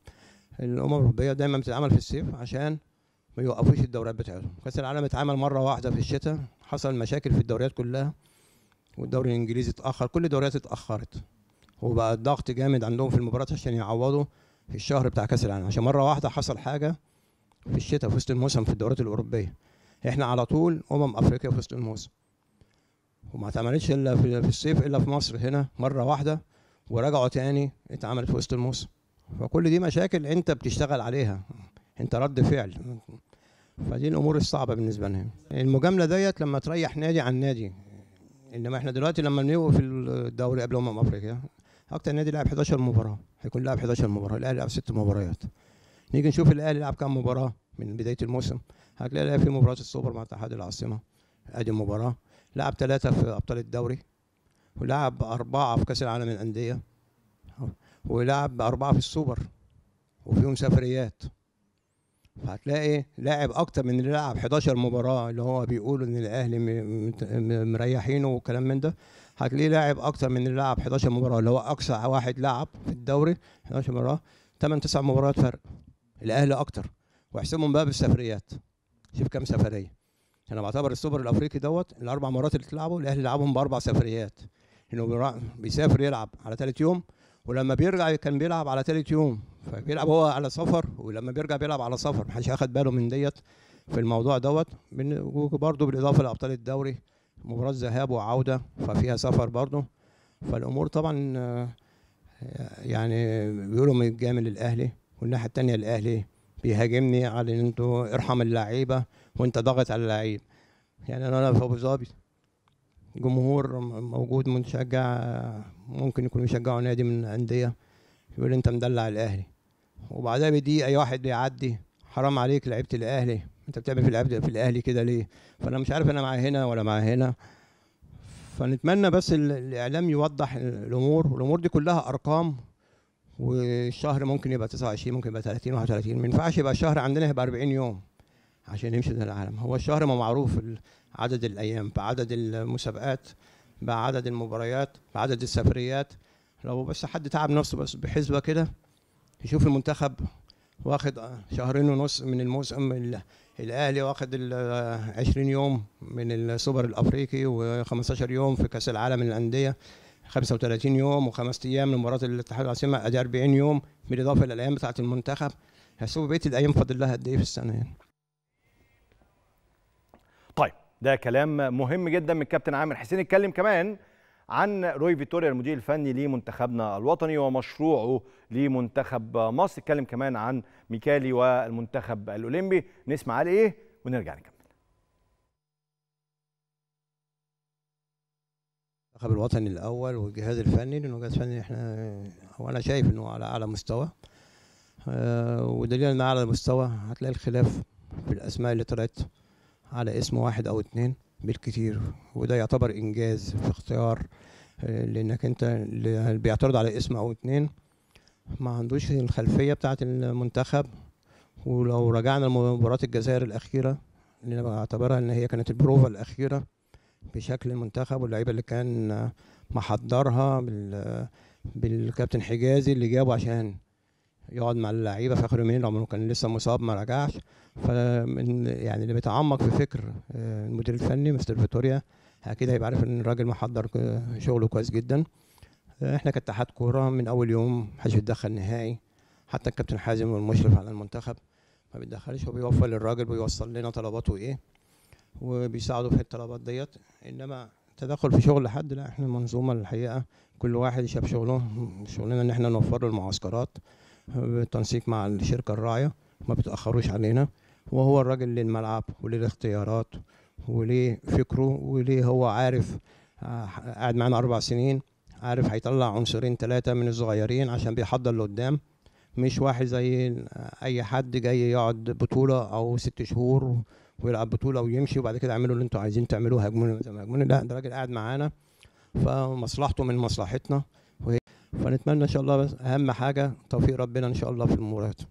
الأمم الأوروبية دايما بتتعمل في الصيف عشان ما يوقفوش الدوريات بتاعتهم. كأس العالم اتعمل مرة واحدة في الشتاء، حصل مشاكل في الدوريات كلها، والدوري الإنجليزي اتأخر، كل الدوريات اتأخرت، وبقى الضغط جامد عندهم في المباريات عشان يعوضوا في الشهر بتاع كأس العالم، عشان مرة واحدة حصل حاجة في الشتاء في وسط الموسم في الدوريات الأوروبية. إحنا على طول أمم أفريقيا في وسط الموسم، وما اتعملتش الا في الصيف الا في مصر هنا مره واحده، ورجعوا تاني اتعملت في وسط الموسم. فكل دي مشاكل انت بتشتغل عليها، انت رد فعل، فدي الامور الصعبه بالنسبه لهم. المجامله ديت لما تريح نادي عن نادي، انما احنا دلوقتي لما بنوقف الدوري قبل امم افريقيا اكتر نادي لعب حداشر مباراه، هيكون لعب حداشر مباراه، الاهلي لعب ست مباريات. نيجي نشوف الاهلي لعب كام مباراه من بدايه الموسم، هتلاقي الاهلي في مباراه السوبر مع اتحاد العاصمه ادي مباراه، لعب ثلاثة في أبطال الدوري، ولعب أربعة في كأس العالم للأندية، ولعب أربعة في السوبر، وفيهم سفريات. فهتلاقي لاعب أكتر من اللي لعب حداشر مباراة اللي هو بيقولوا إن الأهلي مريحينه والكلام من ده، هتلاقيه لاعب أكتر من اللي لعب حداشر مباراة اللي هو أقصى واحد لعب في الدوري حداشر مباراة، تمن تسع مباريات فرق. الأهلي أكتر، واحسبهم بقى بالسفريات، شوف كام سفرية. انا بعتبر السوبر الافريقي دوت الاربع مرات اللي اتلعبوا الاهلي لعبهم باربع سفريات، انه بيسافر يلعب على ثالث يوم، ولما بيرجع كان بيلعب على ثالث يوم، فبيلعب هو على سفر ولما بيرجع بيلعب على سفر، محدش اخد باله من ديت في الموضوع دوت. وبرده بالاضافه لابطال الدوري مباراه ذهاب وعوده ففيها سفر برده، فالامور طبعا يعني بيقولوا متجامل الاهلي، والناحيه الثانيه الاهلي بيهاجمني على ان انتوا ارحم اللعيبه وانت ضاغط على اللعيب. يعني انا في ابو ظبي جمهور موجود مشجع ممكن يكونوا بيشجعوا نادي من الانديه يقول انت مدلع الاهلي، وبعدها بدي اي واحد بيعدي حرام عليك لعيبه الاهلي، انت بتعمل في لعيبه في الاهلي كده ليه؟ فانا مش عارف انا مع هنا ولا مع هنا. فنتمنى بس الاعلام يوضح الامور، والامور دي كلها ارقام، والشهر ممكن يبقى تسعة وعشرين، ممكن يبقى ثلاثين واحد وثلاثين، ما ينفعش يبقى الشهر عندنا يبقى أربعين يوم عشان يمشي ده العالم. هو الشهر ما معروف عدد الايام بعدد المسابقات بعدد المباريات بعدد السفريات. لو بس حد تعب نفسه بس بحسبه كده يشوف المنتخب واخد شهرين ونص من الموسم، الاهلي واخد عشرين يوم من السوبر الافريقي، وخمستاشر يوم في كاس العالم للانديه، خمسة وثلاثين يوم وخمس ايام لمباراه الاتحاد العاصمه ادي أربعين يوم، بالاضافه للايام بتاعه المنتخب. هسيبوا بقيه الايام فاضل لها قد ايه في السنه يعني. ده كلام مهم جدا من الكابتن عامر حسين. اتكلم كمان عن روي فيتوريا المدير الفني لمنتخبنا الوطني ومشروعه لمنتخب مصر، اتكلم كمان عن ميكالي والمنتخب الاولمبي. نسمع عليه ايه ونرجع نكمل. المنتخب الوطني الاول والجهاز الفني، لانه الجهاز الفني احنا وانا شايف انه على اعلى مستوى، ودليل ان على مستوى هتلاقي الخلاف في الاسماء اللي طلعت على اسم واحد او اتنين بالكتير، وده يعتبر انجاز في اختيار، لانك انت اللي بيعترض على اسم او اتنين ما عندوش الخلفيه بتاعه المنتخب. ولو رجعنا لمباراه الجزائر الاخيره اللي انا بعتبرها ان هي كانت البروفه الاخيره بشكل المنتخب واللعيبه اللي كان محضرها بالكابتن حجازي اللي جابه عشان يقعد مع اللعيبه في اخر يومين، رغم انه كان لسه مصاب ما رجعش. ف يعني اللي بيتعمق في فكر المدير الفني مستر فيتوريا اكيد هيبقى عارف ان الراجل محضر شغله كويس جدا. احنا كاتحاد كوره من اول يوم ما حدش بيتدخل نهائي، حتى الكابتن حازم والمشرف على المنتخب ما بيتدخلش، وبيوفر للراجل ويوصل لنا طلباته ايه وبيساعده في الطلبات ديت. انما التدخل في شغل حد لا، احنا منظومه الحقيقه كل واحد شاف شغله. شغلنا ان احنا نوفر له المعسكرات بالتنسيق مع الشركه الراعيه، ما بيتاخروش علينا، وهو الراجل للملعب وللاختيارات وليه فكره وليه هو عارف. قاعد معانا اربع سنين، عارف هيطلع عنصرين ثلاثه من الصغيرين عشان بيحضر لقدام، مش واحد زي اي حد جاي يقعد بطوله او ست شهور ويلعب بطوله ويمشي وبعد كده اعملوا اللي انتوا عايزين تعملوه، هاجمونا زي ما هاجمونا. لا، ده راجل قاعد معانا فمصلحته من مصلحتنا. فنتمنى ان شاء الله بس اهم حاجه توفيق ربنا ان شاء الله في المباريات.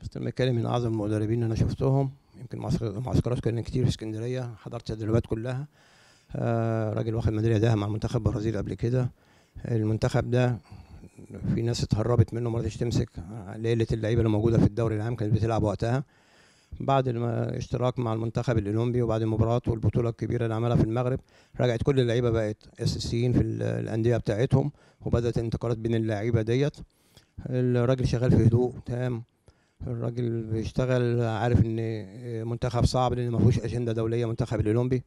بس لما اتكلم من اعظم المدربين اللي انا شفتهم، يمكن معسكرات كان كتير في اسكندريه، حضرت التدريبات كلها. آه راجل واخد ميداليه ذهب مع منتخب البرازيل قبل كده. المنتخب ده في ناس اتهربت منه ما رضتش تمسك ليله اللعيبه اللي موجوده في الدوري العام كانت بتلعب وقتها. بعد الاشتراك مع المنتخب الاولمبي وبعد المباراه والبطوله الكبيره اللي عملها في المغرب، رجعت كل اللعيبه بقت اساسيين في الانديه بتاعتهم، وبدات الانتقالات بين اللعيبه ديت. الراجل شغال في هدوء تام، الراجل بيشتغل عارف ان منتخب صعب لان ما فيهوش اجنده دوليه منتخب الاولمبي،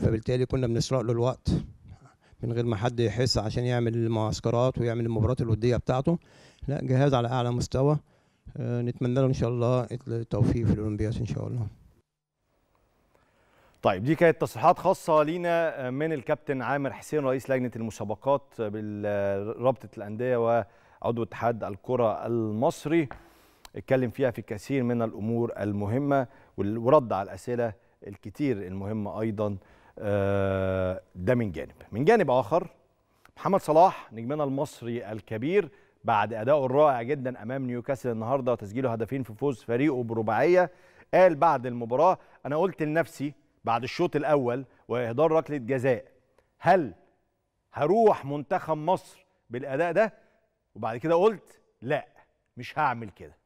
فبالتالي كنا بنسرق له الوقت من غير ما حد يحس عشان يعمل المعسكرات ويعمل المباراه الوديه بتاعته. لا، جهاز على اعلى مستوى، نتمنى له ان شاء الله التوفيق في الاولمبياد ان شاء الله. طيب، دي كانت تصريحات خاصه لينا من الكابتن عامر حسين رئيس لجنه المسابقات برابطه الانديه وعضو اتحاد الكره المصري، اتكلم فيها في كثير من الامور المهمه ورد على الاسئله الكتير المهمه ايضا. ده من جانب. من جانب اخر، محمد صلاح نجمنا المصري الكبير بعد أداؤه الرائع جدا أمام نيوكاسل النهارده وتسجيله هدفين في فوز فريقه برباعية، قال بعد المباراة: أنا قلت لنفسي بعد الشوط الأول وإهدار ركلة جزاء، هل هروح منتخب مصر بالأداء ده؟ وبعد كده قلت لا، مش هعمل كده.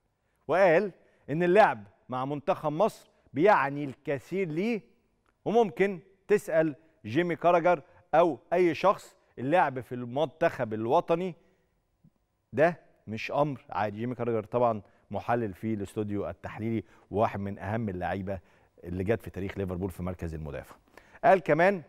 وقال إن اللعب مع منتخب مصر بيعني الكثير ليه، وممكن تسأل جيمي كاراجر أو أي شخص، اللعب في المنتخب الوطني ده مش امر عادي. جيمي كاراجر طبعا محلل في الاستوديو التحليلي وواحد من اهم اللعيبه اللي جت في تاريخ ليفربول في مركز المدافع. قال كمان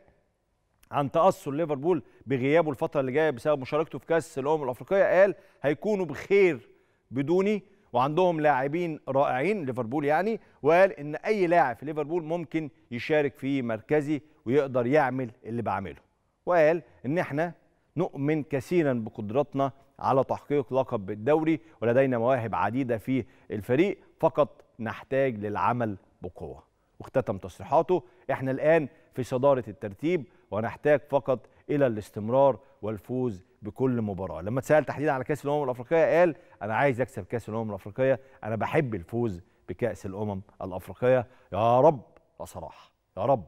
عن تاثر ليفربول بغيابه الفتره اللي جايه بسبب مشاركته في كاس الامم الافريقيه، قال هيكونوا بخير بدوني وعندهم لاعبين رائعين ليفربول يعني، وقال ان اي لاعب في ليفربول ممكن يشارك في مركزي ويقدر يعمل اللي بعمله. وقال ان احنا نؤمن كثيرا بقدراتنا على تحقيق لقب بالدوري ولدينا مواهب عديدة في الفريق، فقط نحتاج للعمل بقوة. واختتم تصريحاته: احنا الآن في صدارة الترتيب ونحتاج فقط إلى الاستمرار والفوز بكل مباراة. لما اتسأل تحديدا على كأس الأمم الأفريقية قال: أنا عايز أكسب كأس الأمم الأفريقية، أنا بحب الفوز بكأس الأمم الأفريقية. يا رب يا صلاح، يا رب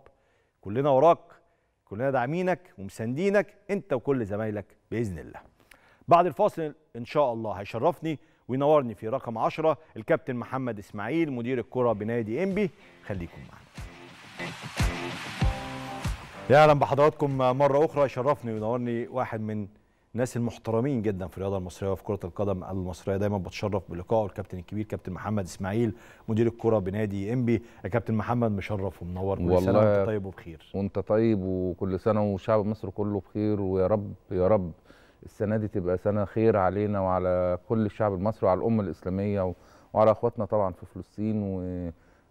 كلنا وراك، كلنا داعمينك ومساندينك، أنت وكل زمايلك بإذن الله. بعد الفاصل إن شاء الله هيشرفني وينورني في رقم عشرة الكابتن محمد إسماعيل مدير الكرة بنادي إنبي. خليكم معنا. يا أهلا بحضراتكم مرة أخرى، يشرفني وينورني واحد من ناس المحترمين جدا في الرياضه المصريه وفي كره القدم المصريه. دايما بتشرف بلقائه الكابتن الكبير كابتن محمد اسماعيل مدير الكره بنادي انبي. يا كابتن محمد مشرف ومنور، كل سنه وانت طيب وبخير. وانت طيب وكل سنه وشعب مصر كله بخير، ويا رب يا رب السنه دي تبقى سنه خير علينا وعلى كل الشعب المصري وعلى الامه الاسلاميه وعلى اخواتنا طبعا في فلسطين. و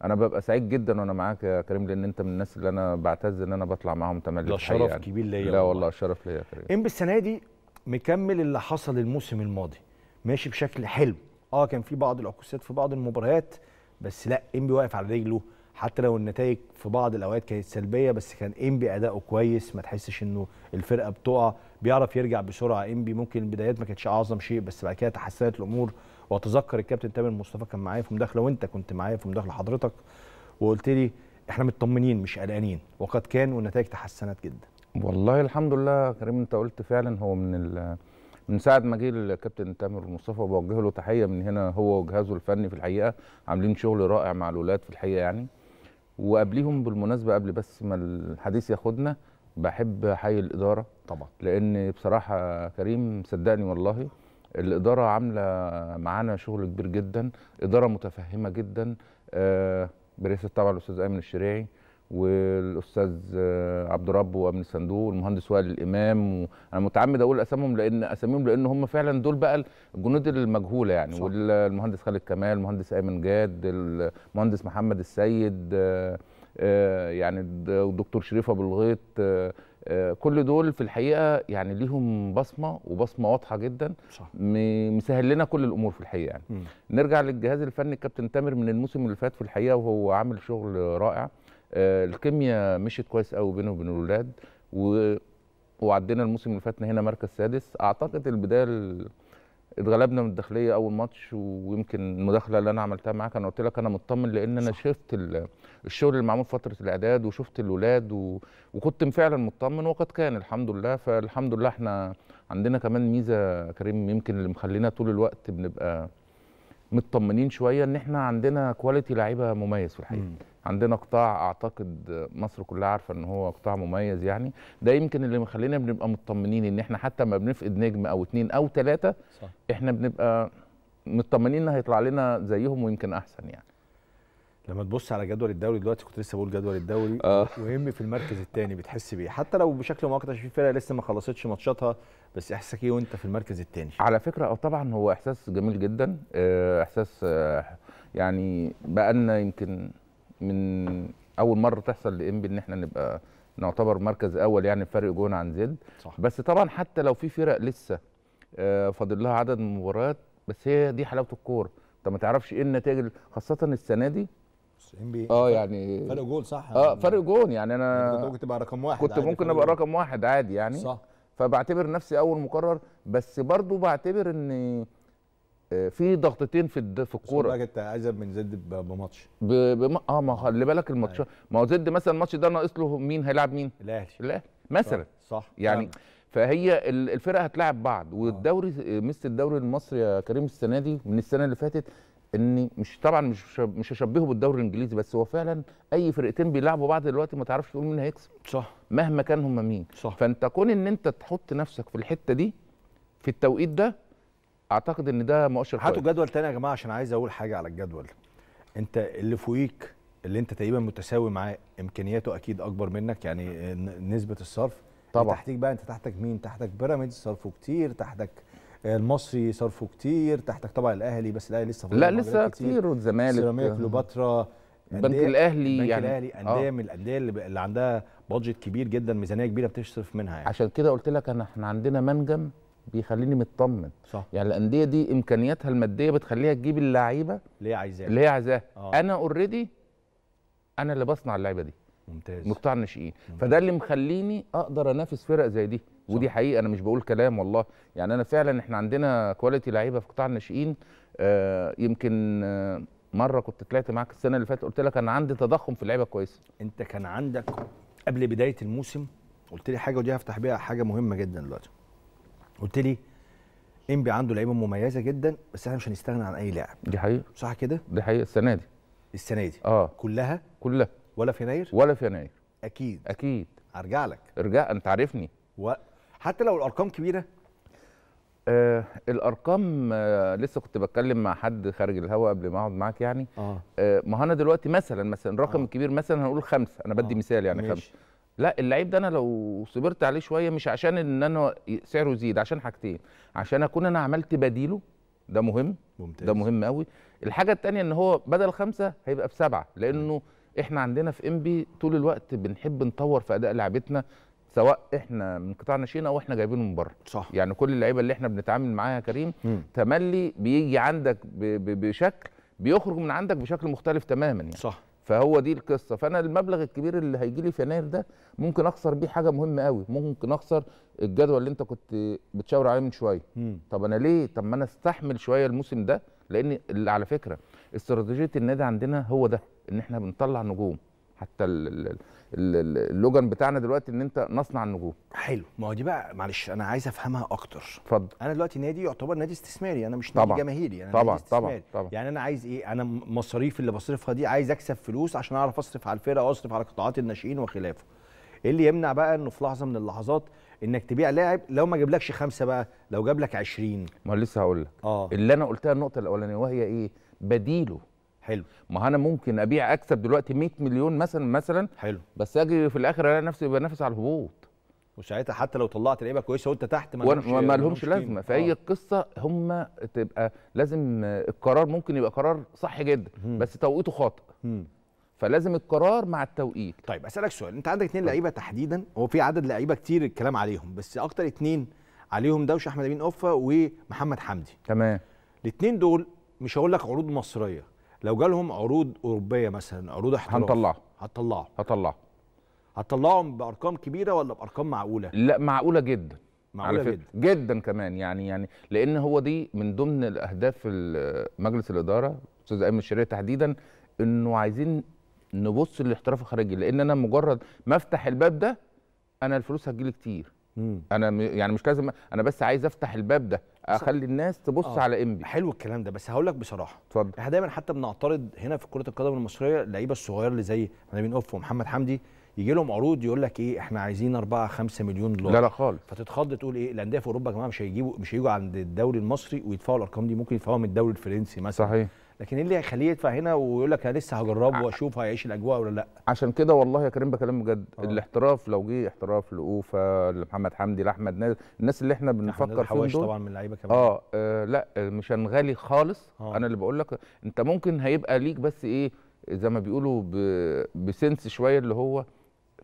انا ببقى سعيد جدا وانا معاك يا كريم، لان انت من الناس اللي انا بعتز ان انا بطلع معاهم تملي. لا شرف يعني كبير ليا. لا والله شرف ليا يا كريم. انبي السنه دي مكمل اللي حصل الموسم الماضي، ماشي بشكل حلو. اه كان في بعض العكوسات في بعض المباريات، بس لا انبي واقف على رجله، حتى لو النتائج في بعض الاوقات كانت سلبيه، بس كان انبي اداؤه كويس، ما تحسش انه الفرقه بتقع، بيعرف يرجع بسرعه. انبي ممكن البدايات ما كانتش اعظم شيء، بس بعد كده تحسنت الامور. واتذكر الكابتن تامر مصطفى كان معايا في مداخله، وانت كنت معايا في مداخله حضرتك، وقلت لي احنا مطمنين مش قلقانين، وقد كان والنتائج تحسنت جدا. والله الحمد لله يا كريم، انت قلت فعلا. هو من من ساعه ما جه الكابتن تامر مصطفى، وبوجه له تحيه من هنا هو وجهازه الفني في الحقيقه، عاملين شغل رائع مع الاولاد في الحقيقه يعني. وقبليهم بالمناسبه، قبل بس ما الحديث ياخدنا، بحب احيي الاداره طبعا، لان بصراحه كريم صدقني والله الاداره عامله معانا شغل كبير جدا، اداره متفهمه جدا، برئاسه طبعا الاستاذ ايمن الشريعي والاستاذ عبد رب وامن الصندوق والمهندس وائل الامام. انا متعمد اقول اساميهم لان اساميهم لان هم فعلا دول بقى الجنود المجهوله يعني صح. والمهندس خالد كمال، المهندس ايمن جاد، المهندس محمد السيد يعني، والدكتور شريف ابو الغيط، كل دول في الحقيقه يعني ليهم بصمه وبصمه واضحه جدا صح. مسهل لنا كل الامور في الحقيقه يعني. م. نرجع للجهاز الفني الكابتن تامر من الموسم اللي فات في الحقيقه، وهو عامل شغل رائع. آه الكيمياء مشيت كويس قوي بينه وبين الاولاد، و... وعدينا الموسم اللي فاتنا هنا مركز سادس اعتقد. البدايه ال... اتغلبنا من الداخليه اول ماتش، ويمكن المداخله اللي انا عملتها معاك انا قلت لك انا مطمن، لان انا شفت ال... الشغل اللي معمول فتره الاعداد وشفت الاولاد و... وكنت فعلا مطمن، وقد كان الحمد لله. فالحمد لله احنا عندنا كمان ميزه كريم يمكن اللي مخلينا طول الوقت بنبقى مطمنين شويه، ان احنا عندنا كواليتي لعيبه مميز في الحقيقه. م. عندنا قطاع اعتقد مصر كلها عارفه ان هو قطاع مميز يعني، ده يمكن اللي مخلينا بنبقى مطمنين، ان احنا حتى ما بنفقد نجم او اتنين او تلاته صح. احنا بنبقى مطمنين ان هيطلع لنا زيهم ويمكن احسن يعني. لما تبص على جدول الدوري دلوقتي، كنت لسه بقول جدول الدوري آه. وهم في المركز الثاني بتحس بيه، حتى لو بشكل مؤقت عشان في فرقه لسه ما خلصتش ماتشاتها، بس احساسك ايه وانت في المركز الثاني؟ على فكره اه طبعا هو احساس جميل جدا، احساس يعني بقى لنا يمكن من اول مره تحصل لانبي ان احنا نبقى نعتبر مركز اول يعني بفرق جون عن زد صح. بس طبعا حتى لو في فرق لسه فاضل لها عدد من المباريات، بس هي دي حلاوه الكوره، انت ما تعرفش ايه النتائج خاصه السنه دي. انبي اه يعني فرق جون صح، اه فرق جون يعني. انا كنت ممكن تبقى رقم واحد، كنت ممكن ابقى رقم واحد عادي يعني صح. فبعتبر نفسي اول مقرر، بس برضو بعتبر ان في ضغطتين في في الكوره. بقى انت اعزب من زد بماتش ب... بم... اه ما خلي بالك الماتش، ما هو زد مثلا الماتش ده ناقص له مين هيلعب مين؟ الاهلي. الاهلي مثلا صح, صح. يعني نعم. فهي الفرقه هتلاعب بعض. والدوري ميزه الدوري المصري يا كريم السنه دي من السنه اللي فاتت، ان مش طبعا مش مش هشبهه بالدوري الانجليزي، بس هو فعلا اي فرقتين بيلعبوا بعض دلوقتي ما تعرفش تقول مين هيكسب صح، مهما كان هم مين صح. فانت كون ان انت تحط نفسك في الحته دي في التوقيت ده، اعتقد ان ده مؤشر. هاتوا جدول تاني يا جماعه عشان عايز اقول حاجه على الجدول. انت اللي فوقيك اللي انت تقريبا متساوي معاه امكانياته اكيد اكبر منك يعني نسبه الصرف طبعا. تحتك بقى انت، تحتك مين؟ تحتك بيراميدز صرفه كتير، تحتك المصري صرفه كتير، تحتك طبعا الاهلي، بس الاهلي لسه لا لسه كتير، والزمالك، سيراميكا كليوباترا، بنك الاهلي بنك يعني الاهلي انديه آه. من الانديه اللي عندها بادجت كبير جدا، ميزانيه كبيره بتصرف منها يعني. عشان كده قلت لك انا احنا عندنا منجم بيخليني مطمن صح. يعني الانديه دي امكانياتها الماديه بتخليها تجيب اللعيبه اللي هي عايزاها اللي هي عايزاها آه. انا اوريدي انا اللي بصنع اللعيبه دي ممتاز من قطاع الناشئين، فده اللي مخليني اقدر انافس فرق زي دي صح. ودي حقيقه انا مش بقول كلام والله يعني، انا فعلا احنا عندنا كواليتي لعيبه في قطاع الناشئين. آه يمكن آه مره كنت طلعت معاك السنه اللي فاتت قلت لك انا عندي تضخم في اللعيبه كويسه. انت كان عندك قبل بدايه الموسم قلت لي حاجه، ودي هفتح بيها حاجه مهمه جدا دلوقتي. قلت لي انبي عنده لعيبه مميزه جدا، بس احنا مش هنستغنى عن اي لاعب. دي حقيقه صح كده؟ دي حقيقه السنه دي السنه دي اه كلها كلها ولا في يناير؟ ولا في يناير اكيد اكيد. هرجع لك ارجع انت عارفني، وحتى لو الارقام كبيره آه الارقام آه لسه كنت بتكلم مع حد خارج الهواء قبل ما اقعد معاك يعني آه. آه ما انا دلوقتي مثلا مثلا رقم آه. كبير مثلا هنقول خمسه، انا بدي آه. مثال يعني خمسه. لا اللعيب ده انا لو صبرت عليه شويه مش عشان ان انا سعره يزيد، عشان حاجتين، عشان اكون انا عملت بديله، ده مهم ممتاز. ده مهم قوي. الحاجه الثانيه ان هو بدل خمسه هيبقى بسبعه، لانه م. احنا عندنا في انبي طول الوقت بنحب نطور في اداء لعبتنا، سواء احنا من قطاع ناشئين او احنا جايبينه من بره. صح. يعني كل اللعيبه اللي احنا بنتعامل معاها يا كريم م. تملي بيجي عندك بشكل بيخرج من عندك بشكل مختلف تماما يعني. صح. فهو دي القصه، فانا المبلغ الكبير اللي هيجي لي في يناير ده ممكن اخسر بيه حاجه مهمه قوي، ممكن اخسر الجدول اللي انت كنت بتشاور عليه من شويه. م. طب انا ليه؟ طب ما انا استحمل شويه الموسم ده، لان على فكره استراتيجيه النادي عندنا هو ده، ان احنا بنطلع نجوم. حتى اللوجان بتاعنا دلوقتي ان انت نصنع النجوم. حلو، ما هو دي بقى معلش انا عايز افهمها اكتر. اتفضل. انا دلوقتي نادي يعتبر نادي استثماري، انا مش نادي جماهيري، انا طبعا نادي استثماري. طبعا طبعا. يعني انا عايز ايه؟ انا مصاريف اللي بصرفها دي عايز اكسب فلوس عشان اعرف اصرف على الفرقه واصرف على قطاعات الناشئين وخلافه. ايه اللي يمنع بقى انه في لحظه من اللحظات انك تبيع لاعب لو ما جابلكش خمسه بقى، لو جابلك عشرين؟ ما لسه هقول لك. اه اللي انا قلتها النقطه الاولانيه وهي ايه؟ بديله. حلو. ما انا ممكن ابيع اكسب دلوقتي مئة مليون مثلا مثلا. حلو. بس اجي في الاخر الاقي نفسي بنافس على الهبوط، وساعتها حتى لو طلعت لعيبه كويسه وانت تحت ما لهمش لازمه. فهي القصه هم تبقى لازم القرار ممكن يبقى قرار صح جدا م. بس توقيته خاطئ، فلازم القرار مع التوقيت. طيب اسالك سؤال، انت عندك اثنين لعيبه تحديدا، هو في عدد لعيبه كتير الكلام عليهم بس اكتر اثنين عليهم دوش احمد امين قفه ومحمد حمدي. تمام. الاثنين دول مش هقول لك عروض مصريه، لو جالهم عروض اوروبيه مثلا، عروض احتراف، هنطلعهم هتطلعهم هتطلعهم هتطلعهم بارقام كبيره ولا بارقام معقوله؟ لا معقوله جدا، معقوله جدا جدا كمان يعني يعني لان هو دي من ضمن الاهداف مجلس الاداره استاذ امين الشريعي تحديدا، انه عايزين نبص للاحتراف الخارجي، لان انا مجرد ما افتح الباب ده انا الفلوس هتجيلي كتير. مم. انا يعني مش لازم، انا بس عايز افتح الباب ده اخلي الناس تبص آه. على انبي. حلو الكلام ده، بس هقول لك بصراحه، اتفضل. احنا دايما حتى بنعترض هنا في كره القدم المصريه اللعيبه الصغيره اللي زي احمد امين قفه ومحمد حمدي، يجي لهم عروض يقول لك ايه احنا عايزين أربعة خمسة مليون دولار. لا لا خالص. فتتخض تقول ايه الانديه في اوروبا يا جماعه مش هيجيبوا مش هيجوا عند الدوري المصري ويدفعوا الارقام دي، ممكن يدفعوها من الدوري الفرنسي مثلا. صحيح. لكن ايه اللي هيخليه يدفع هنا ويقول لك انا لسه هجربه واشوف هيعيش الاجواء ولا لا؟ عشان كده والله يا كريم بكلام بجد، الاحتراف لو جه احتراف لأوفا، لمحمد حمدي، لاحمد نادر، الناس اللي احنا بنفكر فيهم دول طبعا من اللعيبه كمان آه, اه لا مش هنغالي خالص. آه. انا اللي بقول لك انت ممكن هيبقى ليك بس ايه زي ما بيقولوا بسنس شويه اللي هو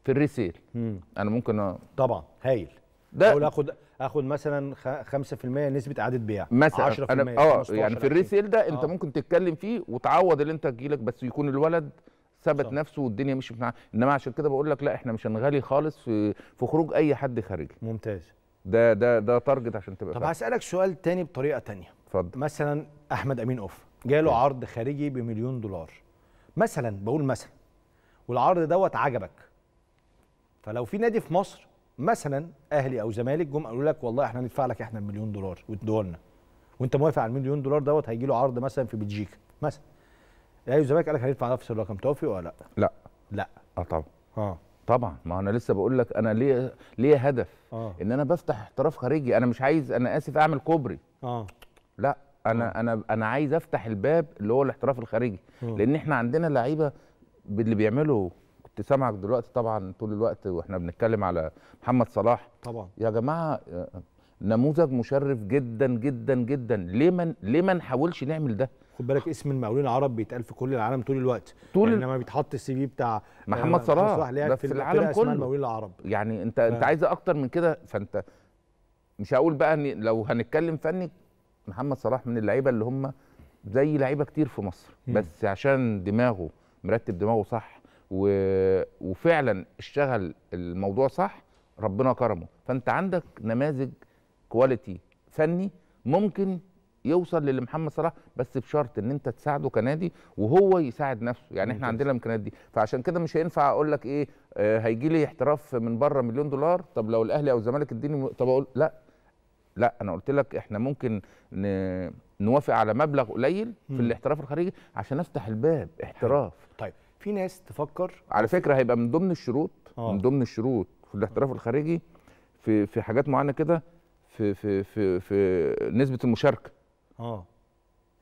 في الريسيل. مم. انا ممكن أ... طبعا هايل ده، او اخد اخد مثلا خمسة بالمئة نسبه اعاده بيع مثلا عشرة بالمئة اه يعني في الريسيل ده انت آه. ممكن تتكلم فيه وتعوض اللي انت تجيلك، بس يكون الولد ثبت نفسه والدنيا مشيت معاه. انما عشان كده بقول لك لا احنا مش هنغالي خالص في في خروج اي حد خارجي. ممتاز. ده ده ده تارجت عشان تبقى. طب هسالك سؤال تاني بطريقه ثانيه. اتفضل. مثلا احمد امين قفه جاله م. عرض خارجي بمليون دولار مثلا، بقول مثلا، والعرض دوت عجبك، فلو في نادي في مصر مثلا اهلي او زمالك جم قالوا لك والله احنا هندفع لك احنا المليون دولار وادولنا، وانت موافق على المليون دولار دوت، هيجي له عرض مثلا في بلجيكا مثلا، الاهلي والزمالك قال لك هندفع نفس الرقم، توافق ولا لا؟ لا لا اه طبعا اه طبعا. ما انا لسه بقول لك انا ليه ليه هدف آه. ان انا بفتح احتراف خارجي، انا مش عايز انا اسف اعمل كوبري اه لا انا آه. انا انا عايز افتح الباب اللي هو الاحتراف الخارجي آه. لان احنا عندنا لعيبه باللي بيعملوا كنت سامعك دلوقتي طبعا طول الوقت واحنا بنتكلم على محمد صلاح. طبعا يا جماعه نموذج مشرف جدا جدا جدا، ليه ما ليه ما نحاولش نعمل ده؟ خد بالك اسم المقاولين العرب بيتقال في كل العالم طول الوقت، طول يعني لما بيتحط السي في بتاع محمد صلاح ده في العالم كله المقاولين العرب، يعني انت ف... انت عايز اكتر من كده. فانت مش هقول بقى ان لو هنتكلم فني محمد صلاح من اللعيبه اللي هم زي لعيبه كتير في مصر م. بس عشان دماغه مرتب دماغه صح و... وفعلا اشتغل الموضوع صح ربنا كرمه. فانت عندك نماذج كواليتي فني ممكن يوصل للي محمد صلاح، بس بشرط ان انت تساعده كنادي وهو يساعد نفسه، يعني ممكن. احنا عندنا الامكانيات دي، فعشان كده مش هينفع اقول لك ايه آه هيجي لي احتراف من بره مليون دولار، طب لو الاهلي او الزمالك اديني، طب اقول لا لا انا قلت لك احنا ممكن ن... نوافق على مبلغ قليل في الاحتراف الخارجي عشان افتح الباب احتراف. طيب في ناس تفكر على فكره هيبقى من ضمن الشروط آه. من ضمن الشروط في الاحتراف آه. الخارجي في في حاجات معينه كده، في في في في نسبه المشاركه. اه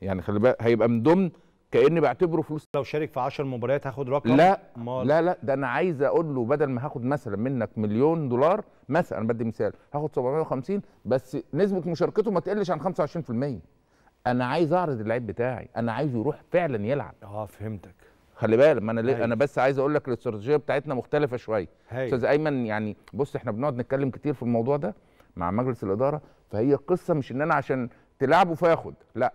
يعني خلي بالك هيبقى من ضمن كاني بعتبره فلوس. لو شارك في عشر مباريات هاخد رقم؟ لا مال. لا لا ده انا عايز اقول له بدل ما هاخد مثلا منك مليون دولار مثلا، انا بدي مثال، هاخد سبعمية وخمسين بس نسبه مشاركته ما تقلش عن خمسة وعشرين في المية. انا عايز اعرض اللعيب بتاعي، انا عايزه يروح فعلا يلعب. اه فهمتك. خلي بالك ما انا ليه انا بس عايز اقول لك الاستراتيجيه بتاعتنا مختلفه شويه. استاذ ايمن يعني بص احنا بنقعد نتكلم كتير في الموضوع ده مع مجلس الاداره، فهي القصه مش ان انا عشان تلعبه فياخد، لا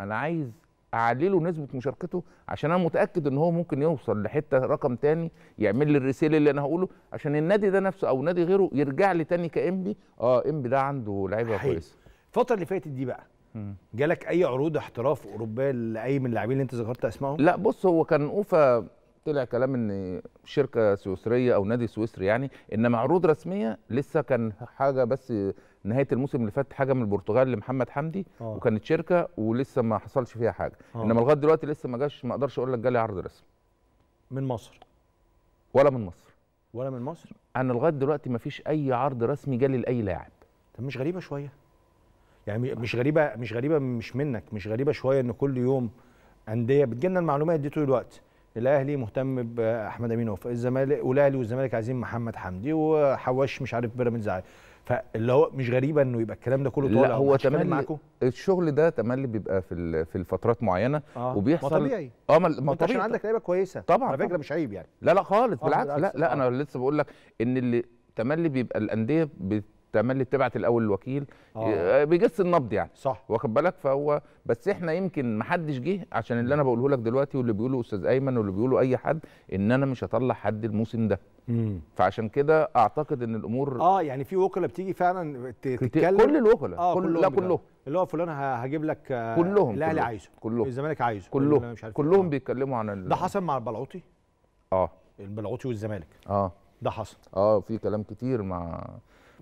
انا عايز اعلله نسبه مشاركته عشان انا متاكد ان هو ممكن يوصل لحته رقم تاني يعمل لي الرسيل اللي انا هقوله عشان النادي ده نفسه او نادي غيره يرجع لي تاني كامبي. اه امبي ده عنده لعيبه كويسه. الفتره اللي فاتت دي بقى جالك اي عروض احتراف اوروبيه لاي من اللاعبين اللي انت ذكرت اسمائهم؟ لا بص هو كان اوفا طلع كلام ان شركه سويسريه او نادي سويسري يعني، انما عروض رسميه لسه كان حاجه بس نهايه الموسم اللي فات حاجه من البرتغال لمحمد حمدي أوه. وكانت شركه ولسه ما حصلش فيها حاجه أوه. انما لغايه دلوقتي لسه ما جاش، ما اقدرش اقول لك جالي عرض رسمي من مصر ولا من مصر ولا من مصر. انا لغايه دلوقتي ما فيش اي عرض رسمي جالي لاي لاعب. طب مش غريبه شويه يعني؟ مش غريبه مش غريبه مش منك، مش غريبه شويه ان كل يوم انديه بتجيلنا المعلومات دي طول الوقت. الاهلي مهتم باحمد امينوف، الزمالك والاهلي والزمالك عايزين محمد حمدي، وحواش مش عارف بيراميدز عايز، فاللي هو مش غريبه انه يبقى الكلام ده كله طالع. لا هو تملي الشغل ده تملي بيبقى في في الفترات معينه آه. وبيحصل ما طبيعي. اه ما طبيعي عشان عندك لعيبه كويسه طبعا على فكره، مش عيب يعني. لا لا خالص آه بالعكس. لا لا آه. انا لسه بقول لك ان اللي تملي بيبقى الانديه بت تملي بتبعت الاول الوكيل آه. بيجس النبض يعني صح، واخد بالك؟ فهو بس احنا يمكن ما حدش جه عشان اللي انا بقوله لك دلوقتي واللي بيقوله استاذ ايمن واللي بيقوله اي حد، ان انا مش هطلع حد الموسم ده مم. فعشان كده اعتقد ان الامور اه يعني في وكلاء بتيجي فعلا تتكلم. كل الوكلاء آه كل لا كلهم اللي هو فلان هجيب لك كلهم، الاهلي عايزه كلهم، الزمالك عايزه كلهم، كلهم آه. بيتكلموا عن ال... ده حصل مع البلعوطي اه البلعوطي والزمالك اه ده حصل اه في كلام كتير مع،